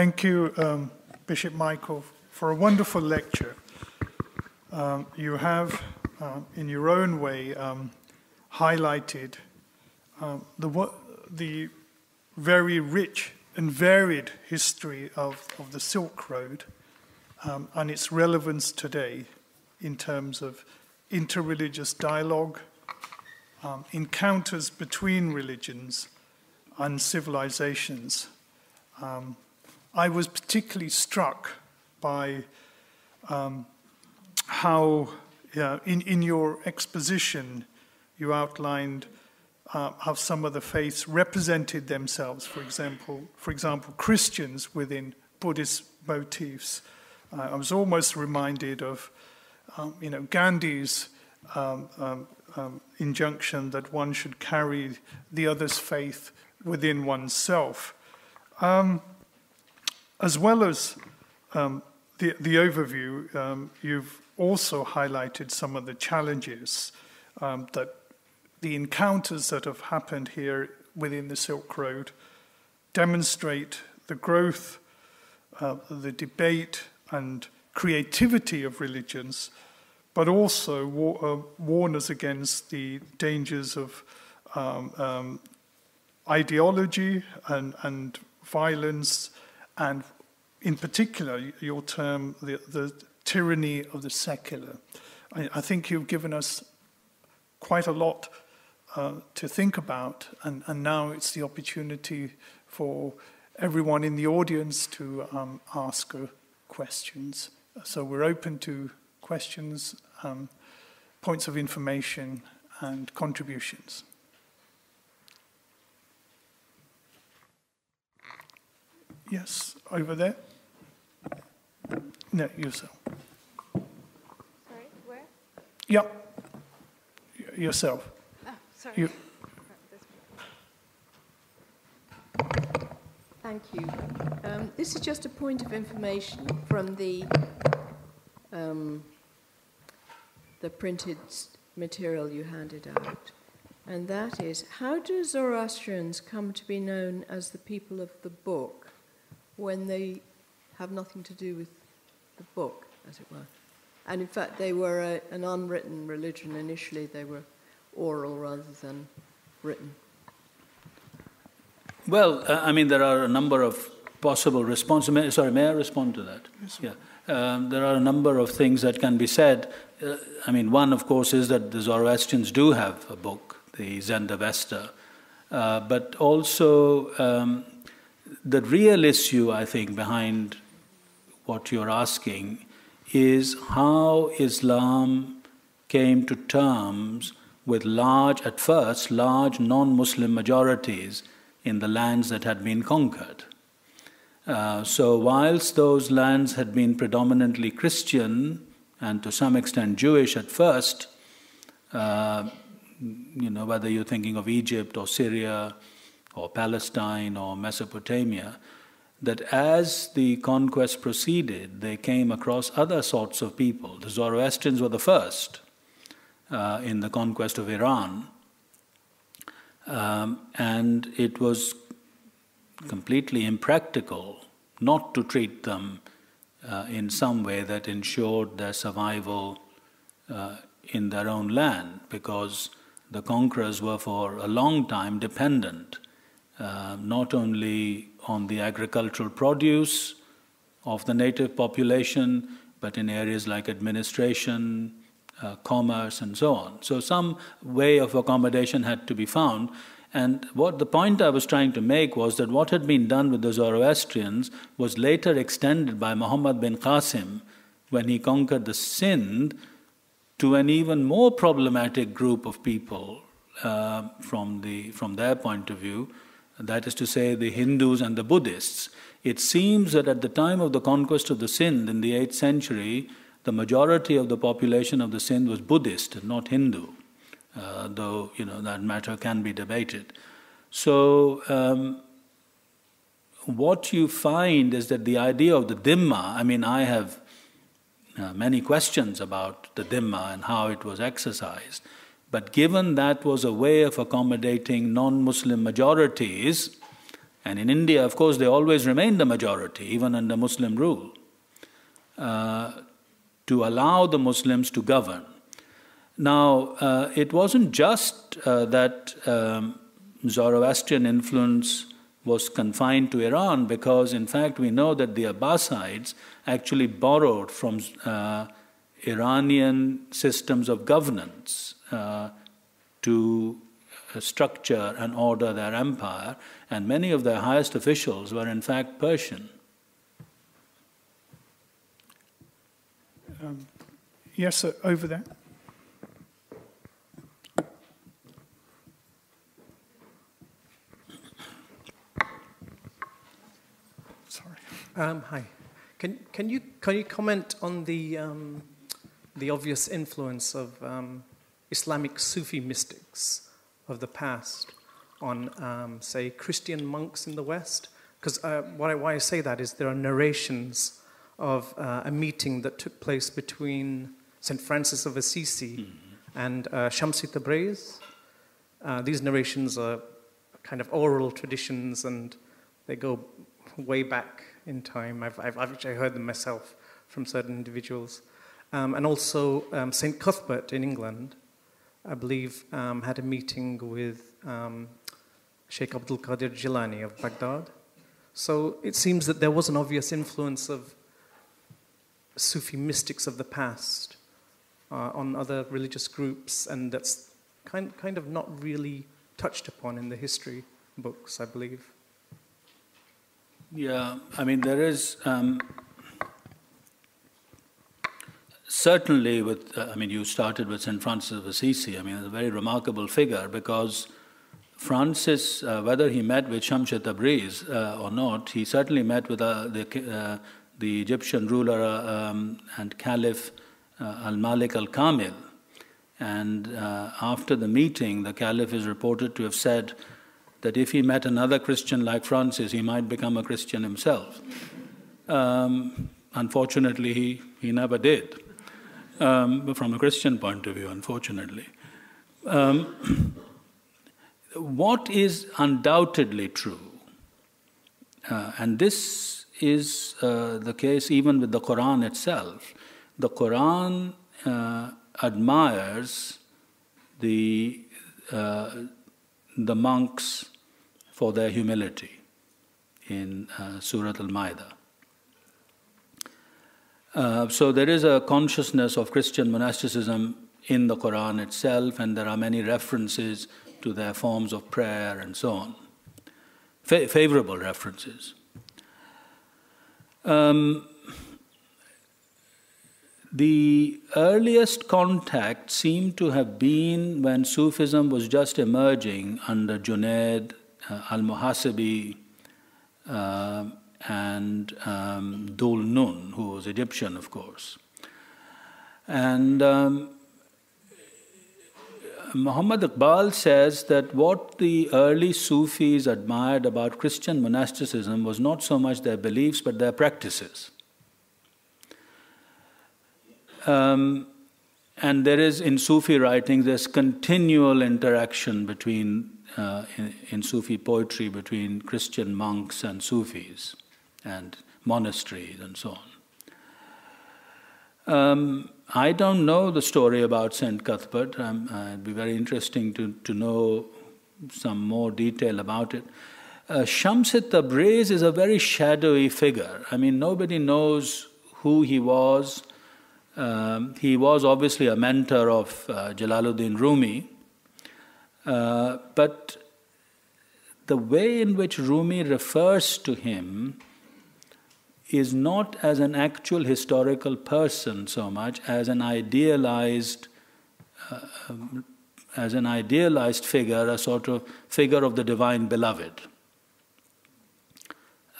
Thank you, um, Bishop Michael, for a wonderful lecture. Um, you have, uh, in your own way, um, highlighted um, the, what, the very rich and varied history of, of the Silk Road um, and its relevance today in terms of interreligious dialogue, um, encounters between religions and civilizations. Um, I was particularly struck by um, how, uh, in, in your exposition, you outlined uh, how some of the faiths represented themselves. For example, for example, Christians within Buddhist motifs. Uh, I was almost reminded of, um, you know, Gandhi's um, um, um, injunction that one should carry the other's faith within oneself. Um, As well as um, the, the overview, um, you've also highlighted some of the challenges um, that the encounters that have happened here within the Silk Road demonstrate the growth, uh, the debate and creativity of religions, but also war, uh, warn us against the dangers of um, um, ideology and, and violence, and in particular, your term, the, the tyranny of the secular. I, I think you've given us quite a lot uh, to think about, and, and now it's the opportunity for everyone in the audience to um, ask questions. So we're open to questions, um, points of information, and contributions. Yes, over there. No, yourself. Sorry, where? Yeah, yourself. Oh, sorry. You. Thank you. Um, this is just a point of information from the um, the printed material you handed out, and that is, how do Zoroastrians come to be known as the people of the book, when they have nothing to do with the book, as it were? And in fact, they were a, an unwritten religion initially. They were oral rather than written. Well, uh, I mean, there are a number of possible responses. May, sorry, may I respond to that? Yes, yeah. Um, there are a number of things that can be said. Uh, I mean, one, of course, is that the Zoroastrians do have a book, the Zend Avesta, uh, but also, um, the real issue, I think, behind what you're asking is how Islam came to terms with large, at first, large non-Muslim majorities in the lands that had been conquered. Uh, so whilst those lands had been predominantly Christian and to some extent Jewish at first, uh, you know, whether you're thinking of Egypt or Syria, or Palestine or Mesopotamia, that as the conquest proceeded, they came across other sorts of people. The Zoroastrians were the first uh, in the conquest of Iran. Um, and it was completely impractical not to treat them uh, in some way that ensured their survival uh, in their own land, because the conquerors were for a long time dependent Uh, not only on the agricultural produce of the native population, but in areas like administration, uh, commerce, and so on. So some way of accommodation had to be found, And what the point I was trying to make was that what had been done with the Zoroastrians was later extended by Muhammad bin Qasim when he conquered the Sindh to an even more problematic group of people uh, from, the, from their point of view, that is to say the Hindus and the Buddhists. It seems that at the time of the conquest of the Sindh in the eighth century, the majority of the population of the Sindh was Buddhist and not Hindu, uh, though you know that matter can be debated. So um, what you find is that the idea of the dhimma, I mean I have uh, many questions about the dhimma and how it was exercised, but given that was a way of accommodating non-Muslim majorities, and in India, of course, they always remain the majority, even under Muslim rule, uh, to allow the Muslims to govern. Now, uh, it wasn't just uh, that um, Zoroastrian influence was confined to Iran, because in fact we know that the Abbasides actually borrowed from uh, Iranian systems of governance uh, to structure and order their empire, and many of their highest officials were in fact Persian. Um, yes, sir, over there. Sorry. Um, hi. Can can you can you comment on the um, the obvious influence of um, Islamic Sufi mystics of the past on, um, say, Christian monks in the West? Because uh, why, why I say that is there are narrations of uh, a meeting that took place between Saint Francis of Assisi mm-hmm. and uh, Shamsi Tabriz. Uh, these narrations are kind of oral traditions and they go way back in time. I've, I've actually heard them myself from certain individuals. Um, and also um, Saint Cuthbert in England, I believe, um, had a meeting with um, Sheikh Abdul Qadir Jilani of Baghdad. So it seems that there was an obvious influence of Sufi mystics of the past uh, on other religious groups, and that's kind, kind of not really touched upon in the history books, I believe. Yeah, I mean, there is... Um Certainly, with uh, I mean, you started with Saint Francis of Assisi. I mean, it's a very remarkable figure because Francis, uh, whether he met with Shamshi Tabriz uh, or not, he certainly met with uh, the uh, the Egyptian ruler uh, um, and Caliph uh, Al-Malik Al-Kamil. And uh, after the meeting, the Caliph is reported to have said that if he met another Christian like Francis, he might become a Christian himself. Um, unfortunately, he he never did. Um, from a Christian point of view, unfortunately. Um, what is undoubtedly true, uh, and this is uh, the case even with the Quran itself, the Quran uh, admires the, uh, the monks for their humility in uh, Surah Al-Ma'idah. Uh, so there is a consciousness of Christian monasticism in the Quran itself, and there are many references to their forms of prayer and so on, Fa favorable references. Um, the earliest contact seemed to have been when Sufism was just emerging under Junayd, uh, al-Muhasibi, uh, and um, Dhul Nun, who was Egyptian, of course. And um, Muhammad Iqbal says that what the early Sufis admired about Christian monasticism was not so much their beliefs, but their practices. Um, and there is, in Sufi writings, there's continual interaction between, uh, in, in Sufi poetry, between Christian monks and Sufis and monasteries and so on. Um, I don't know the story about Saint Cuthbert. Um, uh, it'd be very interesting to, to know some more detail about it. Uh, Shamsi Tabriz is a very shadowy figure. I mean, nobody knows who he was. Um, he was obviously a mentor of uh, Jalaluddin Rumi, uh, but the way in which Rumi refers to him is not as an actual historical person so much as an idealized uh, as an idealized figure, a sort of figure of the divine beloved.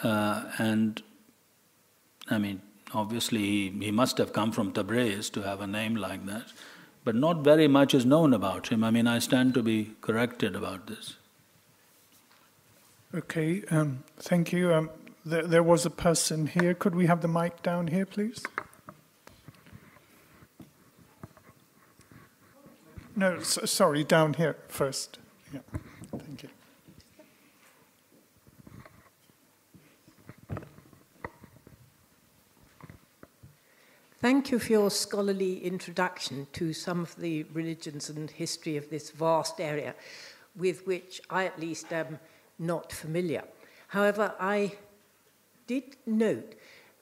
Uh, and I mean, obviously he, he must have come from Tabriz to have a name like that, but not very much is known about him. I mean, I stand to be corrected about this. Okay, um, thank you. Um, There, there was a person here. Could we have the mic down here, please? No, so, sorry, down here first. Yeah. Thank you. Thank you for your scholarly introduction to some of the religions and history of this vast area, with which I at least am not familiar. However, I did note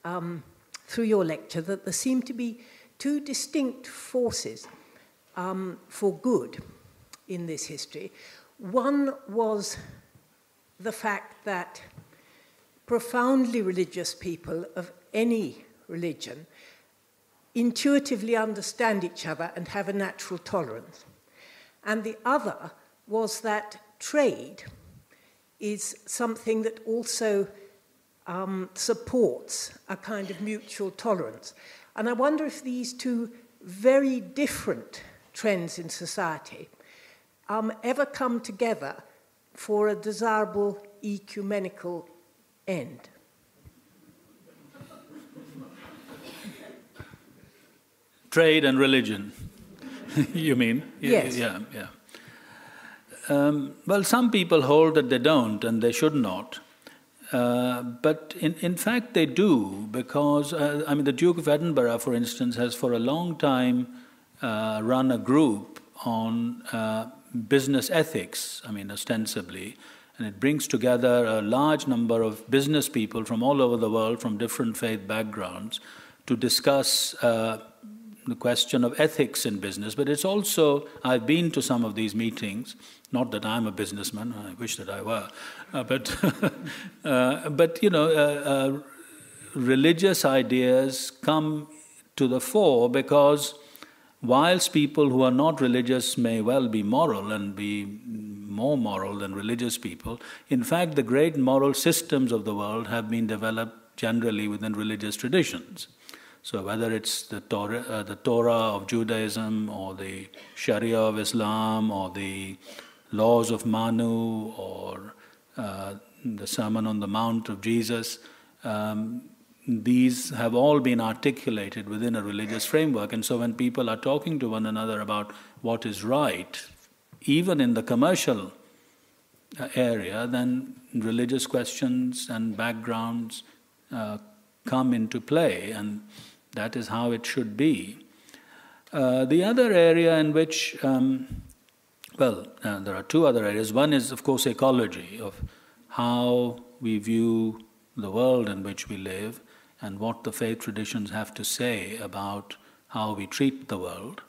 um, through your lecture that there seemed to be two distinct forces um, for good in this history. One was the fact that profoundly religious people of any religion intuitively understand each other and have a natural tolerance. And the other was that trade is something that also Um, supports a kind of mutual tolerance. And I wonder if these two very different trends in society um, ever come together for a desirable ecumenical end. Trade and religion, you mean? Yes. Yeah, yeah. Um, well, some people hold that they don't and they should not. Uh, but in, in fact they do, because, uh, I mean, the Duke of Edinburgh, for instance, has for a long time uh, run a group on uh, business ethics, I mean, ostensibly, and it brings together a large number of business people from all over the world, from different faith backgrounds, to discuss uh, the question of ethics in business. But it's also, I've been to some of these meetings, not that I'm a businessman, I wish that I were, uh, but, uh, but you know, uh, uh, religious ideas come to the fore because whilst people who are not religious may well be moral and be more moral than religious people, in fact the great moral systems of the world have been developed generally within religious traditions. So whether it's the Torah, uh, the Torah of Judaism, or the Sharia of Islam, or the laws of Manu, or uh, the Sermon on the Mount of Jesus, um, these have all been articulated within a religious framework. And so when people are talking to one another about what is right, even in the commercial area, then religious questions and backgrounds uh, come into play, and that is how it should be. Uh, the other area in which, um, well, uh, there are two other areas. One is, of course, ecology, of how we view the world in which we live and what the faith traditions have to say about how we treat the world.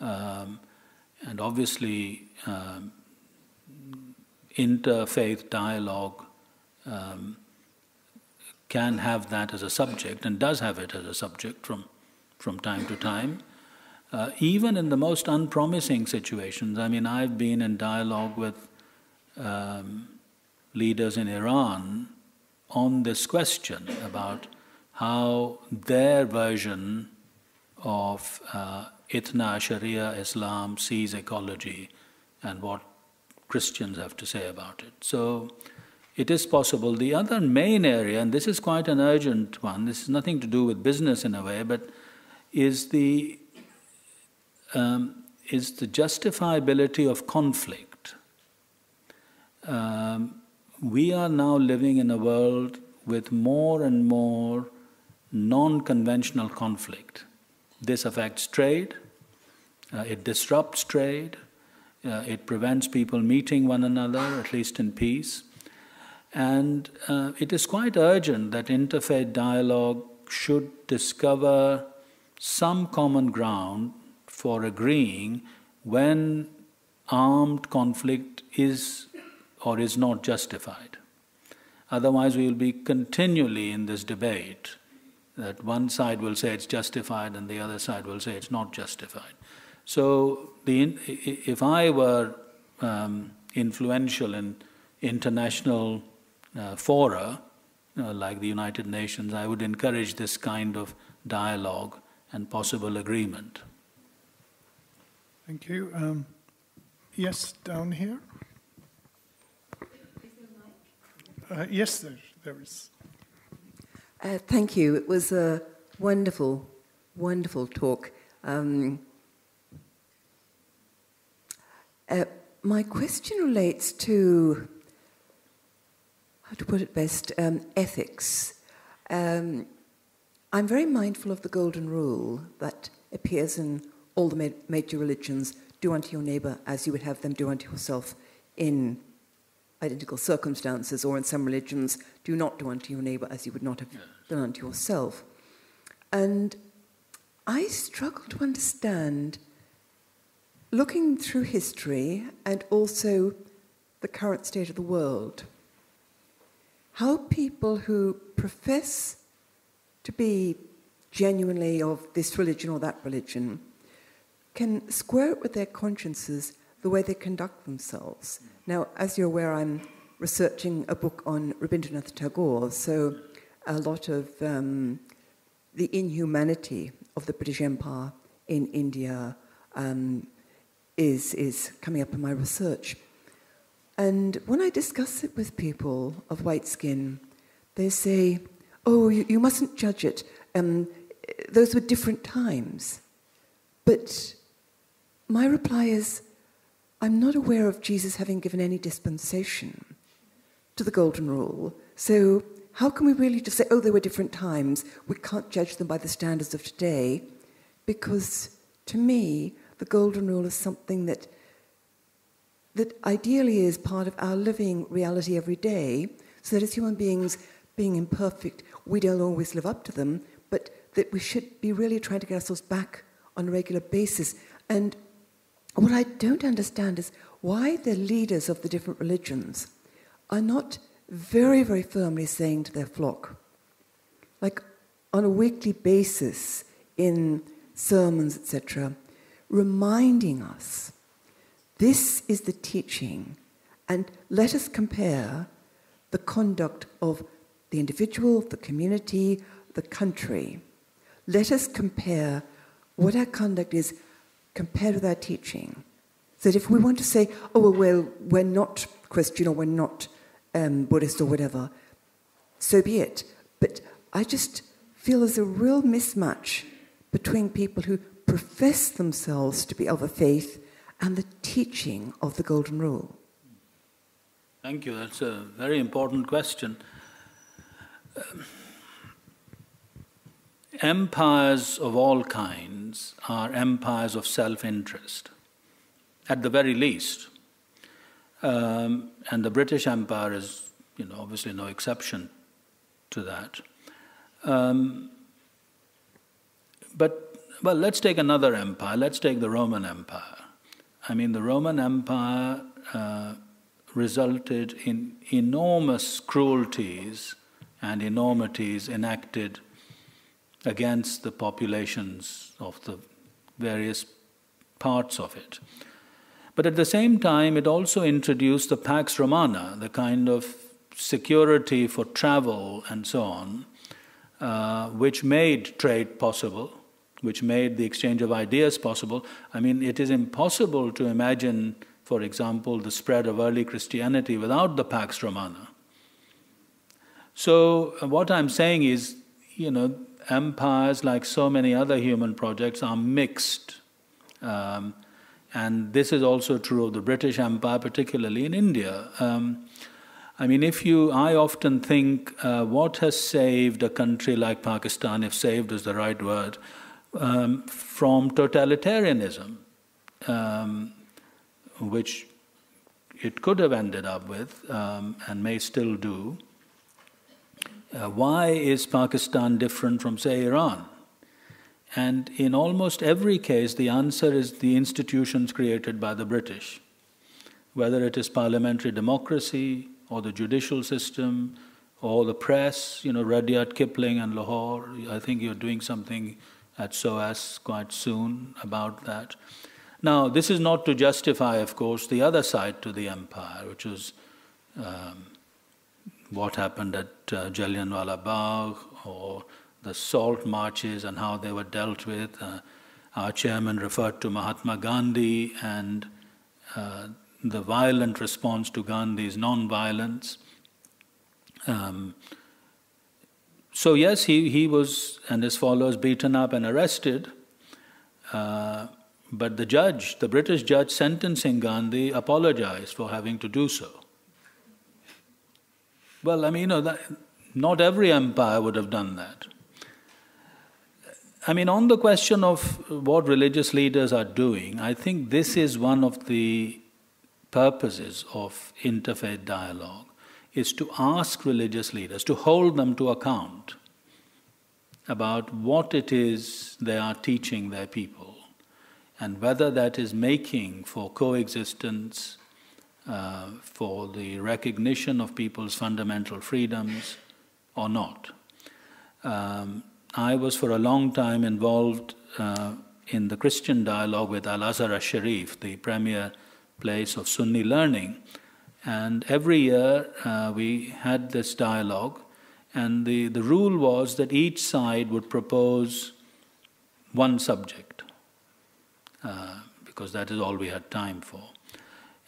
Um, and obviously, um, interfaith dialogue um, can have that as a subject, and does have it as a subject from, from time to time, uh, even in the most unpromising situations. I mean, I've been in dialogue with um, leaders in Iran on this question about how their version of uh, Ithna, Sharia, Islam sees ecology and what Christians have to say about it. So it is possible. The other main area, and this is quite an urgent one, this is nothing to do with business in a way, but is the, um, is the justifiability of conflict. Um, we are now living in a world with more and more non-conventional conflict. This affects trade, uh, it disrupts trade, uh, it prevents people meeting one another, at least in peace. And uh, it is quite urgent that interfaith dialogue should discover some common ground for agreeing when armed conflict is or is not justified. Otherwise, we will be continually in this debate that one side will say it's justified and the other side will say it's not justified. So the, if I were um, influential in international uh, fora, uh, like the United Nations, I would encourage this kind of dialogue and possible agreement. Thank you. Um, yes, down here. Uh, yes, there, there is. Uh, thank you. It was a wonderful, wonderful talk. Um, uh, my question relates to, how to put it best, um, ethics. Um, I'm very mindful of the golden rule that appears in all the ma major religions, do unto your neighbour as you would have them do unto yourself in identical circumstances, or in some religions, do not do unto your neighbour as you would not have done unto yourself. And I struggle to understand, looking through history and also the current state of the world, how people who profess to be genuinely of this religion or that religion can square it with their consciences the way they conduct themselves. Now, as you're aware, I'm researching a book on Rabindranath Tagore, so a lot of um, the inhumanity of the British Empire in India um, is, is coming up in my research. And when I discuss it with people of white skin, they say, oh, you, you mustn't judge it. Um, those were different times. But my reply is, I'm not aware of Jesus having given any dispensation to the golden rule. So how can we really just say, oh, there were different times, we can't judge them by the standards of today? Because to me, the golden rule is something that, that ideally is part of our living reality every day, so that as human beings, being imperfect, we don't always live up to them, but that we should be really trying to get ourselves back on a regular basis. And what I don't understand is why the leaders of the different religions are not very, very firmly saying to their flock, like on a weekly basis in sermons, et cetera, reminding us, this is the teaching, and let us compare the conduct of the individual, the community, the country. Let us compare what our conduct is compared with our teaching. So that if we want to say, oh, well, we're not Christian or we're not um, Buddhist or whatever, so be it. But I just feel there's a real mismatch between people who profess themselves to be of a faith and the teaching of the Golden Rule. Thank you. That's a very important question. Um, Empires of all kinds are empires of self-interest, at the very least. Um, and the British Empire is, you know, obviously no exception to that. Um, but, well, let's take another empire. Let's take the Roman Empire. I mean, the Roman Empire uh, resulted in enormous cruelties and enormities enacted against the populations of the various parts of it. But at the same time, it also introduced the Pax Romana, the kind of security for travel and so on, uh, which made trade possible, which made the exchange of ideas possible. I mean, it is impossible to imagine, for example, the spread of early Christianity without the Pax Romana. So what I'm saying is, you know, empires, like so many other human projects, are mixed. Um, and this is also true of the British Empire, particularly in India. Um, I mean, if you, I often think, uh, what has saved a country like Pakistan, if saved is the right word, um, from totalitarianism, um, which it could have ended up with um, and may still do. Uh, why is Pakistan different from, say, Iran? And in almost every case, the answer is the institutions created by the British, whether it is parliamentary democracy or the judicial system or the press, you know, Rudyard Kipling and Lahore. I think you're doing something at S O A S quite soon about that. Now, this is not to justify, of course, the other side to the empire, which is um, what happened at uh, Jallianwala Bagh, or the salt marches and how they were dealt with. Uh, our chairman referred to Mahatma Gandhi and uh, the violent response to Gandhi's non-violence. Um, so yes, he, he was, and his followers, beaten up and arrested. Uh, but the judge, the British judge sentencing Gandhi, apologized for having to do so. Well, I mean, you know, that, not every empire would have done that. I mean, on the question of what religious leaders are doing, I think this is one of the purposes of interfaith dialogue, is to ask religious leaders, to hold them to account about what it is they are teaching their people and whether that is making for coexistence, uh, for the recognition of people's fundamental freedoms or not. Um, I was for a long time involved uh, in the Christian dialogue with Al-Azhar al-Sharif, the premier place of Sunni learning. And every year uh, we had this dialogue, and the, the rule was that each side would propose one subject, uh, because that is all we had time for.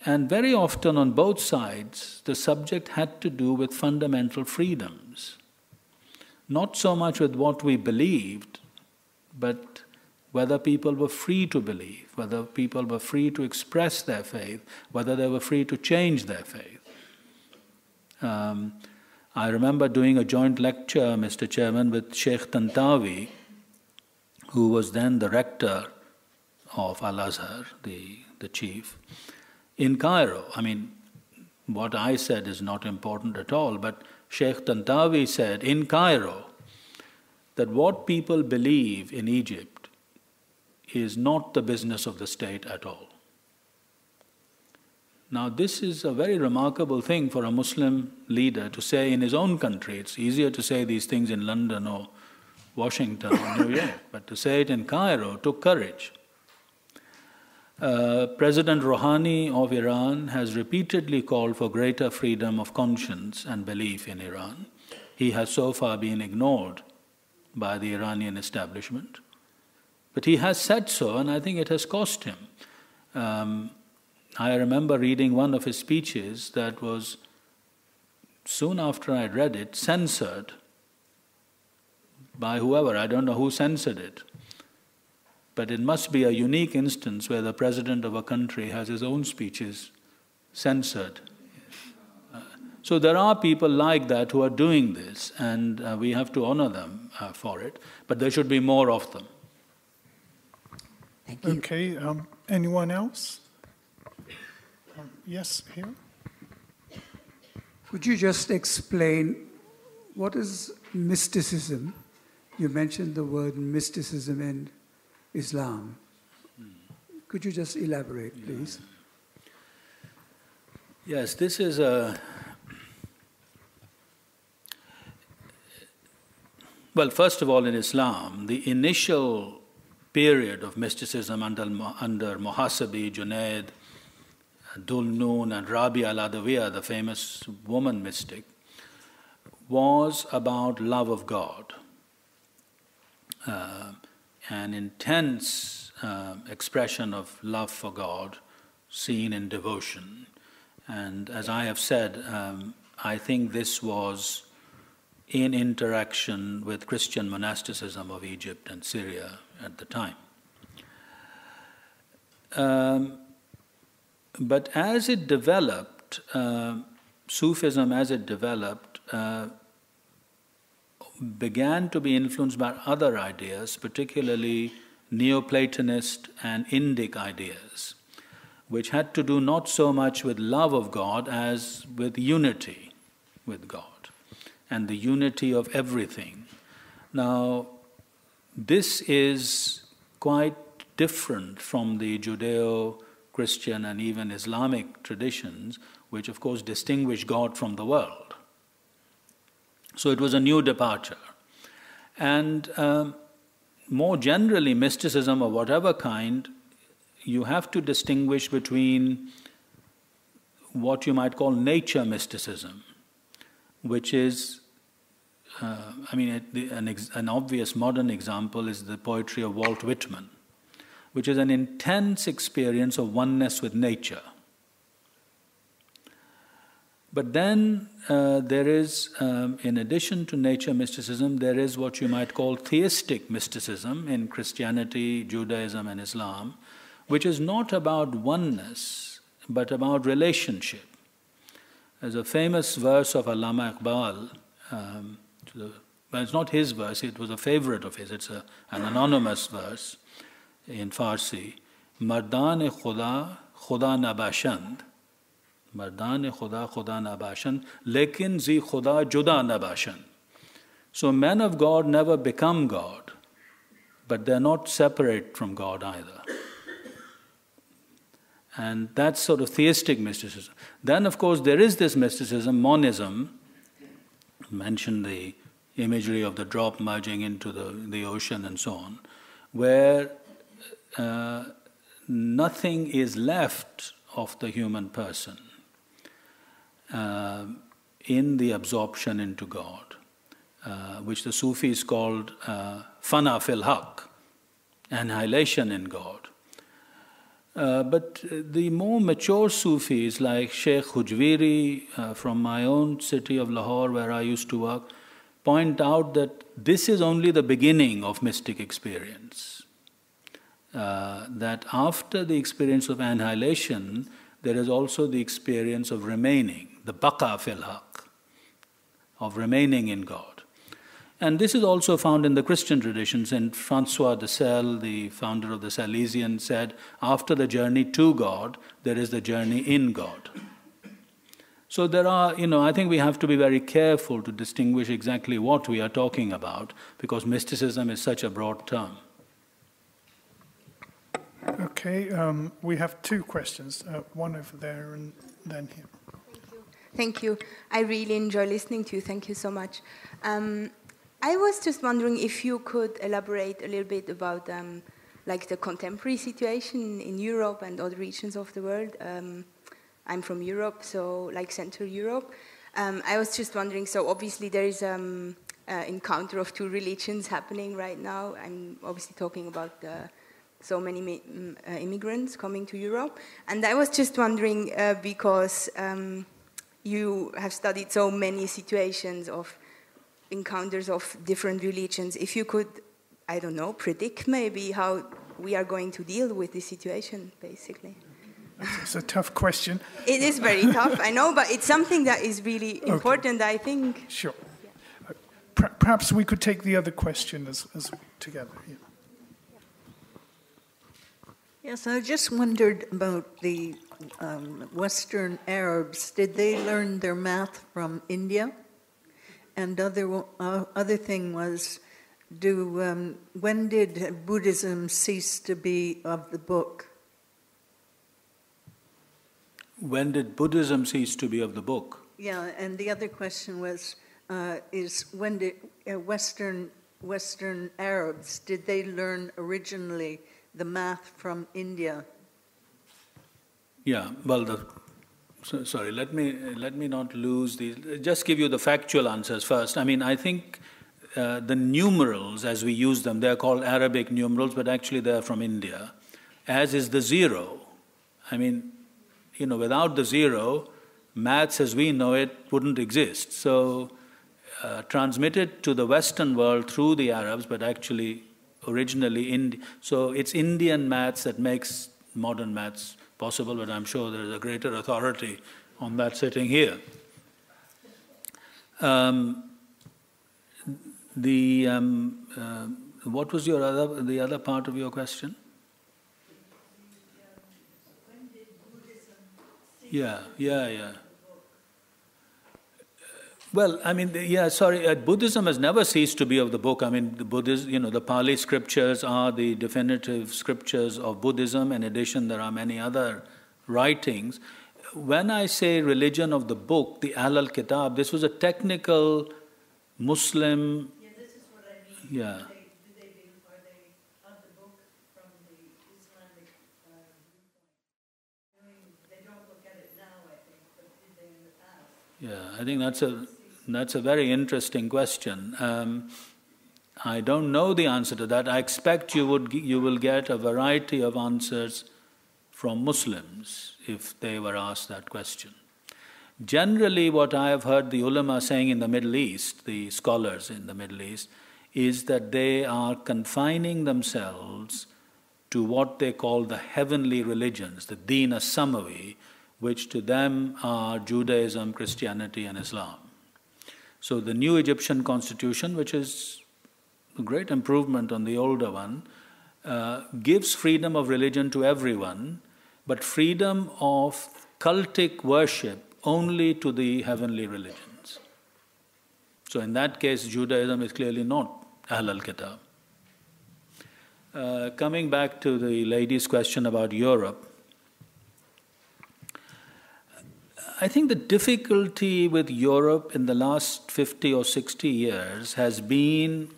And very often on both sides, the subject had to do with fundamental freedoms. Not so much with what we believed, but whether people were free to believe, whether people were free to express their faith, whether they were free to change their faith. Um, I remember doing a joint lecture, Mister Chairman, with Sheikh Tantawi, who was then the rector of Al-Azhar, the, the chief, in Cairo. I mean, what I said is not important at all, but Sheikh Tantawi said in Cairo that what people believe in Egypt is not the business of the state at all. Now, this is a very remarkable thing for a Muslim leader to say in his own country. It's easier to say these things in London or Washington or New York, but to say it in Cairo took courage. Uh, President Rouhani of Iran has repeatedly called for greater freedom of conscience and belief in Iran. He has so far been ignored by the Iranian establishment. But he has said so, and I think it has cost him. Um, I remember reading one of his speeches that was, soon after I read it, censored by whoever. I don't know who censored it. But it must be a unique instance where the president of a country has his own speeches censored. Uh, so there are people like that who are doing this, and uh, we have to honor them uh, for it. But there should be more of them. Thank you. Okay, um, anyone else? Um, yes, here. Would you just explain what is mysticism? You mentioned the word mysticism in Islam. Could you just elaborate, please? Yeah. Yes, this is a... Well, first of all, in Islam, the initial period of mysticism under, under Muhasabi, Junaid, Dhul-Nun, and Rabi al-Adawiya, the famous woman mystic, was about love of God, uh, an intense uh, expression of love for God seen in devotion. And as I have said, um, I think this was in interaction with Christian monasticism of Egypt and Syria at the time. Um, but as it developed, uh, Sufism as it developed, uh, began to be influenced by other ideas, particularly Neoplatonist and Indic ideas, which had to do not so much with love of God as with unity with God and the unity of everything. Now, this is quite different from the Judeo Christian, and even Islamic traditions, which of course distinguish God from the world. So it was a new departure. And um, more generally, mysticism of whatever kind, you have to distinguish between what you might call nature mysticism, which is, uh, I mean, it, the, an, ex, an obvious modern example is the poetry of Walt Whitman, which is an intense experience of oneness with nature. But then uh, there is, um, in addition to nature mysticism, there is what you might call theistic mysticism in Christianity, Judaism, and Islam, which is not about oneness, but about relationship. There's a famous verse of Allama Iqbal, um, to the, well, it's not his verse, it was a favorite of his, it's a, an anonymous verse in Farsi, Mardan-e Khuda, Khuda na bashand. Mardan-e Khuda, Khuda na bashand, lekin zi Khuda juda na bashand. So men of God never become God, but they're not separate from God either. And that's sort of theistic mysticism. Then, of course, there is this mysticism, monism. I mentioned the imagery of the drop merging into the, the ocean and so on, where uh, nothing is left of the human person uh, in the absorption into God, uh, which the Sufis called uh, fana fil haq, annihilation in God. Uh, but the more mature Sufis, like Sheikh Hujviri uh, from my own city of Lahore, where I used to work, point out that this is only the beginning of mystic experience. Uh, that after the experience of annihilation, there is also the experience of remaining, the baqa fil haq, of remaining in God. And this is also found in the Christian traditions, and Francois de Sales, the founder of the Salesian, said, after the journey to God, there is the journey in God. So there are, you know, I think we have to be very careful to distinguish exactly what we are talking about, because mysticism is such a broad term. Okay, um, we have two questions, uh, one over there and then here. Thank you. Thank you. I really enjoy listening to you. Thank you so much. Um, I was just wondering if you could elaborate a little bit about um, like the contemporary situation in Europe and other regions of the world. Um, I'm from Europe, so like Central Europe. Um, I was just wondering, so obviously there is an um, uh, encounter of two religions happening right now. I'm obviously talking about uh, so many uh, immigrants coming to Europe. And I was just wondering, uh, because um, you have studied so many situations of encounters of different religions, if you could, I don't know, predict maybe how we are going to deal with this situation, basically. It's a tough question. It is very tough, I know, but it's something that is really important, okay. I think. Sure. Yeah. Perhaps we could take the other question as, as together. Yeah. Yes, I just wondered about the um, Western Arabs. Did they learn their math from India? And other uh, other thing was, do um, when did Buddhism cease to be of the book? When did Buddhism cease to be of the book? Yeah, and the other question was, uh, is when did uh, Western Western Arabs, did they learn originally the math from India? Yeah, well, the. So, sorry, let me, let me not lose these. Just give you the factual answers first. I mean, I think uh, the numerals, as we use them, they're called Arabic numerals, but actually they're from India, as is the zero. I mean, you know, without the zero, maths as we know it wouldn't exist. So uh, transmitted to the Western world through the Arabs, but actually originally Indi- so it's Indian maths that makes modern maths possible, but I'm sure there's a greater authority on that sitting here. Um, the, um, uh, what was your other, the other part of your question? Yeah, yeah, yeah. Well, I mean, yeah, sorry, uh, Buddhism has never ceased to be of the book. I mean, the Buddhist, you know, the Pali scriptures are the definitive scriptures of Buddhism. In addition, there are many other writings. When I say religion of the book, the Ahl-al-Kitab, this was a technical Muslim... Yeah, this is what I mean. Yeah. Do they, do they be, are they of the book from the Islamic uh, viewpoint? I mean, they don't look at it now, I think, but did they in the past? Yeah, I think that's a... That's a very interesting question. Um, I don't know the answer to that. I expect you would you will get a variety of answers from Muslims if they were asked that question. Generally, what I have heard the ulama saying in the Middle East, the scholars in the Middle East, is that they are confining themselves to what they call the heavenly religions, the Deen as-Samawi, which to them are Judaism, Christianity, and Islam. So the new Egyptian constitution, which is a great improvement on the older one, uh, gives freedom of religion to everyone, but freedom of cultic worship only to the heavenly religions. So in that case, Judaism is clearly not Ahl al-Kitab. Uh, coming back to the lady's question about Europe, I think the difficulty with Europe in the last fifty or sixty years has been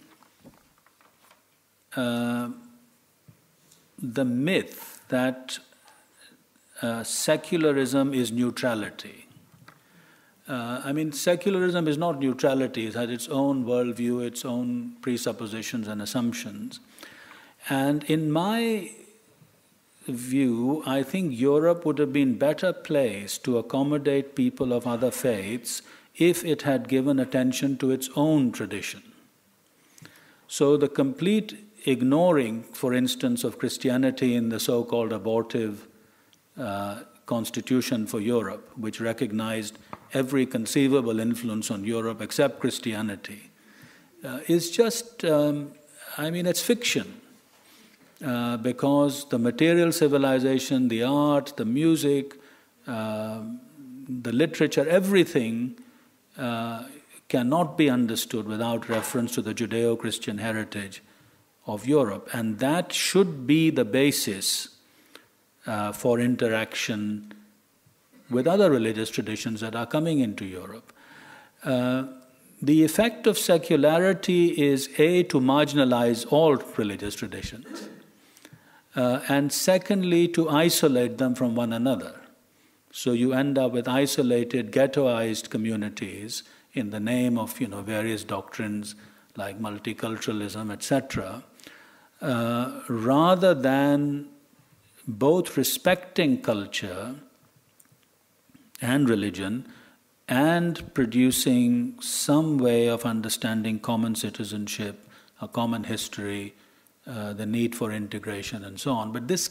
uh, the myth that uh, secularism is neutrality. Uh, I mean, secularism is not neutrality. It has its own worldview, its own presuppositions and assumptions. And in my view, I think Europe would have been better placed to accommodate people of other faiths if it had given attention to its own tradition. So the complete ignoring, for instance, of Christianity in the so-called abortive uh, constitution for Europe, which recognized every conceivable influence on Europe except Christianity, uh, is just, um, I mean, it's fiction. Uh, because the material civilization, the art, the music, uh, the literature, everything uh, cannot be understood without reference to the Judeo-Christian heritage of Europe. And that should be the basis uh, for interaction with other religious traditions that are coming into Europe. Uh, the effect of secularity is, A, to marginalize all religious traditions, Uh, and secondly, to isolate them from one another. So you end up with isolated, ghettoized communities in the name of, you know, various doctrines like multiculturalism, et cetera, uh, rather than both respecting culture and religion and producing some way of understanding common citizenship, a common history, Uh, the need for integration and so on. But this,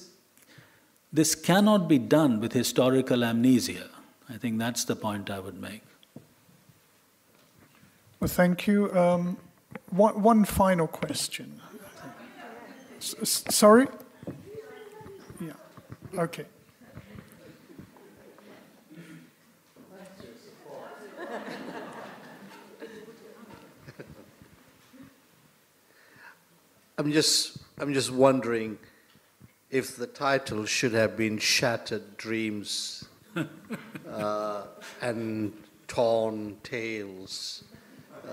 this cannot be done with historical amnesia. I think that's the point I would make. Well, thank you. Um, one, one final question. S -s Sorry? Yeah, okay. I'm just, I'm just wondering if the title should have been Shattered Dreams uh, and Torn Tales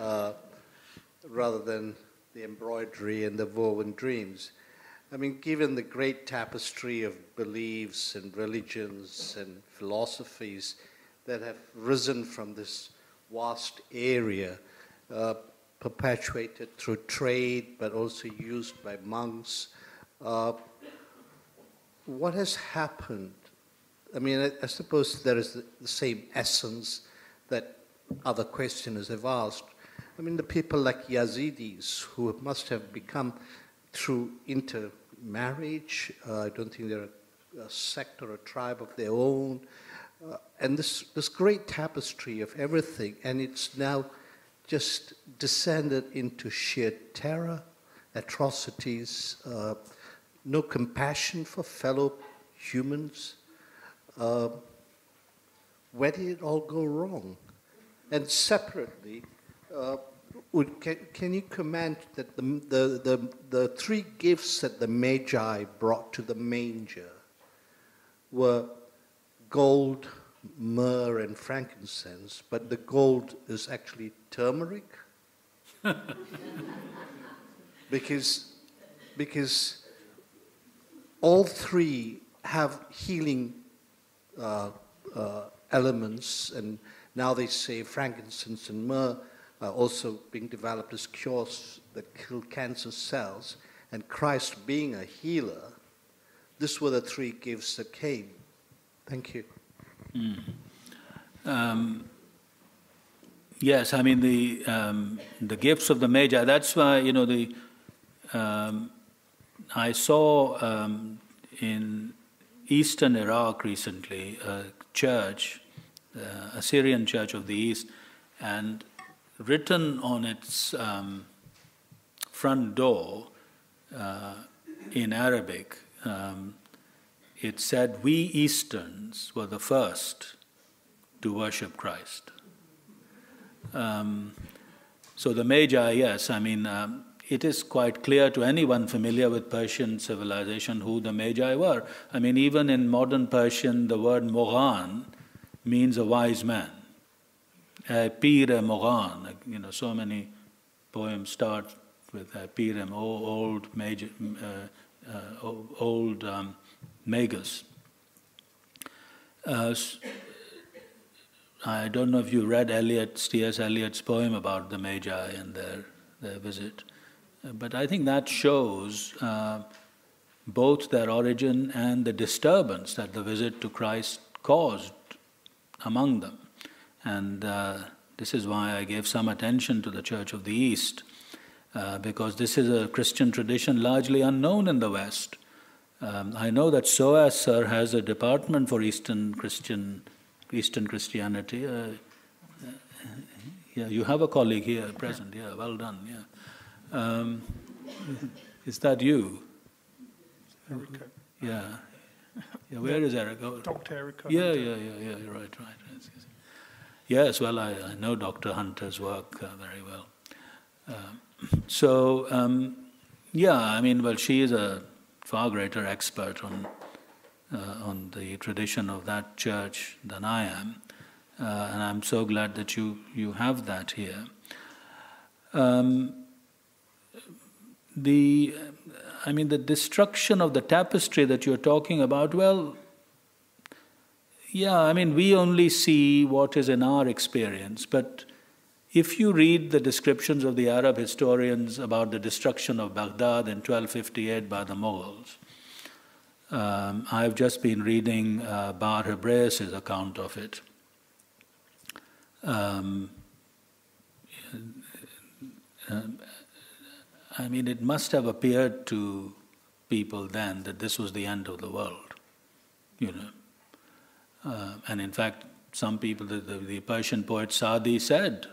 uh, rather than the Embroidery and the Woven Dreams. I mean, given the great tapestry of beliefs and religions and philosophies that have risen from this vast area, uh, perpetuated through trade, but also used by monks. Uh, what has happened? I mean, I, I suppose there is the, the same essence that other questioners have asked. I mean, the people like Yazidis, who must have become through intermarriage, uh, I don't think they're a, a sect or a tribe of their own, uh, and this, this great tapestry of everything, and it's now just descended into sheer terror, atrocities, uh, no compassion for fellow humans. Uh, where did it all go wrong? And separately, uh, would, can, can you comment that the, the, the, the three gifts that the Magi brought to the manger were gold, myrrh, and frankincense, but the gold is actually turmeric? because, because all three have healing uh, uh, elements, and now they say frankincense and myrrh are also being developed as cures that kill cancer cells, and Christ being a healer, these were the three gifts that came. Thank you. Mm. Um, yes, I mean, the, um, the gifts of the Magi, that's why, you know, the, um, I saw um, in eastern Iraq recently a church, the Assyrian Church of the East, and written on its um, front door uh, in Arabic, um, it said, "We Easterns were the first to worship Christ." Um, so the Magi, yes, I mean, um, it is quite clear to anyone familiar with Persian civilization who the Magi were. I mean, even in modern Persian, the word Moghan means a wise man. Pir-e Moghan, you know, so many poems start with Pir-e, old major, uh, uh, old um, magus. Uh, I don't know if you read Eliot, C S Eliot's poem about the Magi and their, their visit, but I think that shows uh, both their origin and the disturbance that the visit to Christ caused among them. And uh, this is why I gave some attention to the Church of the East, uh, because this is a Christian tradition largely unknown in the West. Um, I know that S O A S, sir, has a department for Eastern Christian, Eastern Christianity. Uh, yeah, you have a colleague here present. Yeah, well done. Yeah, um, is that you? Erica. Yeah. Yeah. Where is Erica? Doctor Erica. Yeah, yeah, yeah, yeah. You're right, right. Yes, well, I, I know Doctor Hunter's work uh, very well. Uh, so, um, yeah, I mean, well, she is a far greater expert on uh, on the tradition of that church than I am, uh, and I'm so glad that you you have that here. Um, the, I mean, the destruction of the tapestry that you're talking about, well. Yeah, I mean, we only see what is in our experience, but if you read the descriptions of the Arab historians about the destruction of Baghdad in twelve fifty-eight by the Mughals, um, I've just been reading uh, Bar Hebraeus' account of it. Um, I mean, it must have appeared to people then that this was the end of the world, you know. Uh, and in fact, some people, the, the, the Persian poet Saadi said,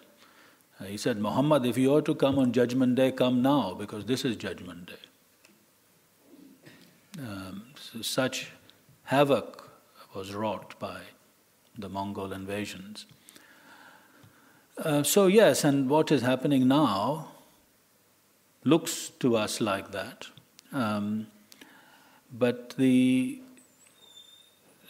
uh, he said, "Muhammad, if you are to come on Judgment Day, come now, because this is Judgment Day." Um, so such havoc was wrought by the Mongol invasions. Uh, so yes, and what is happening now looks to us like that. Um, but the...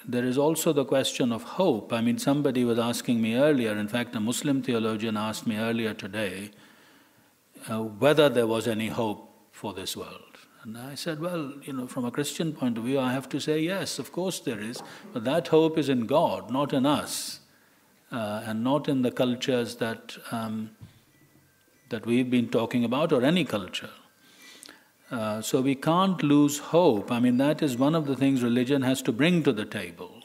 There is also the question of hope. I mean, somebody was asking me earlier, in fact, a Muslim theologian asked me earlier today, uh, whether there was any hope for this world. And I said, well, you know, from a Christian point of view, I have to say, yes, of course there is. But that hope is in God, not in us, uh, and not in the cultures that, um, that we've been talking about, or any culture. Uh, so we can't lose hope. I mean, that is one of the things religion has to bring to the table,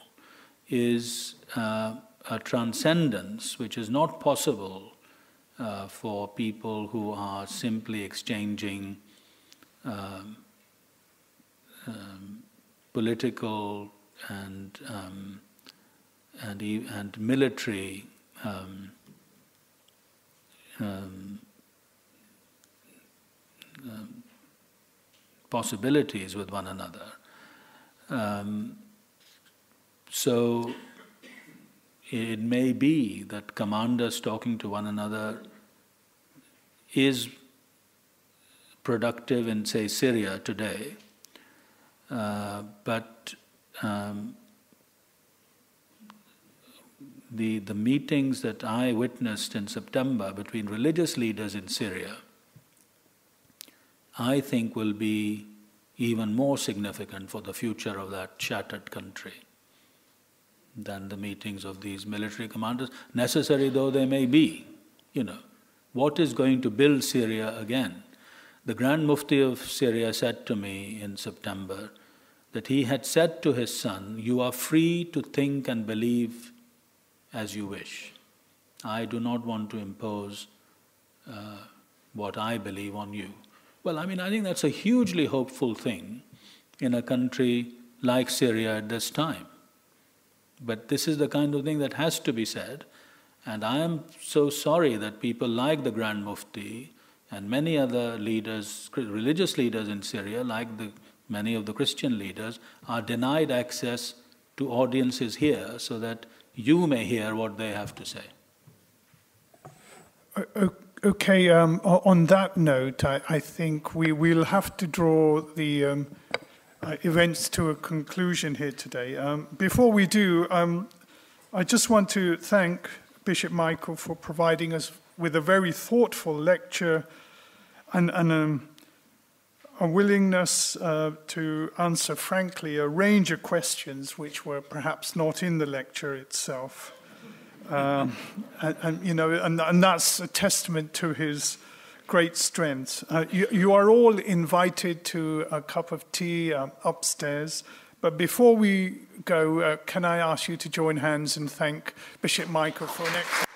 is uh, a transcendence which is not possible uh, for people who are simply exchanging um, um, political and, um, and, and military um, um, um, possibilities with one another. Um, so it may be that commanders talking to one another is productive in, say, Syria today, uh, but um, the, the meetings that I witnessed in September between religious leaders in Syria, I think will be even more significant for the future of that shattered country than the meetings of these military commanders, necessary though they may be. You know, what is going to build Syria again? The Grand Mufti of Syria said to me in September that he had said to his son, "You are free to think and believe as you wish. I do not want to impose uh, what I believe on you." Well, I mean, I think that's a hugely hopeful thing in a country like Syria at this time. But this is the kind of thing that has to be said. And I am so sorry that people like the Grand Mufti and many other leaders, religious leaders in Syria, like the, many of the Christian leaders, are denied access to audiences here so that you may hear what they have to say. Okay, um, on that note, I, I think we will have to draw the um, uh, events to a conclusion here today. Um, before we do, um, I just want to thank Bishop Michael for providing us with a very thoughtful lecture and, and um, a willingness uh, to answer frankly a range of questions which were perhaps not in the lecture itself. Um, and, and, you know, and, and that's a testament to his great strength. Uh, you, you are all invited to a cup of tea um, upstairs. But before we go, uh, can I ask you to join hands and thank Bishop Michael for an excellent...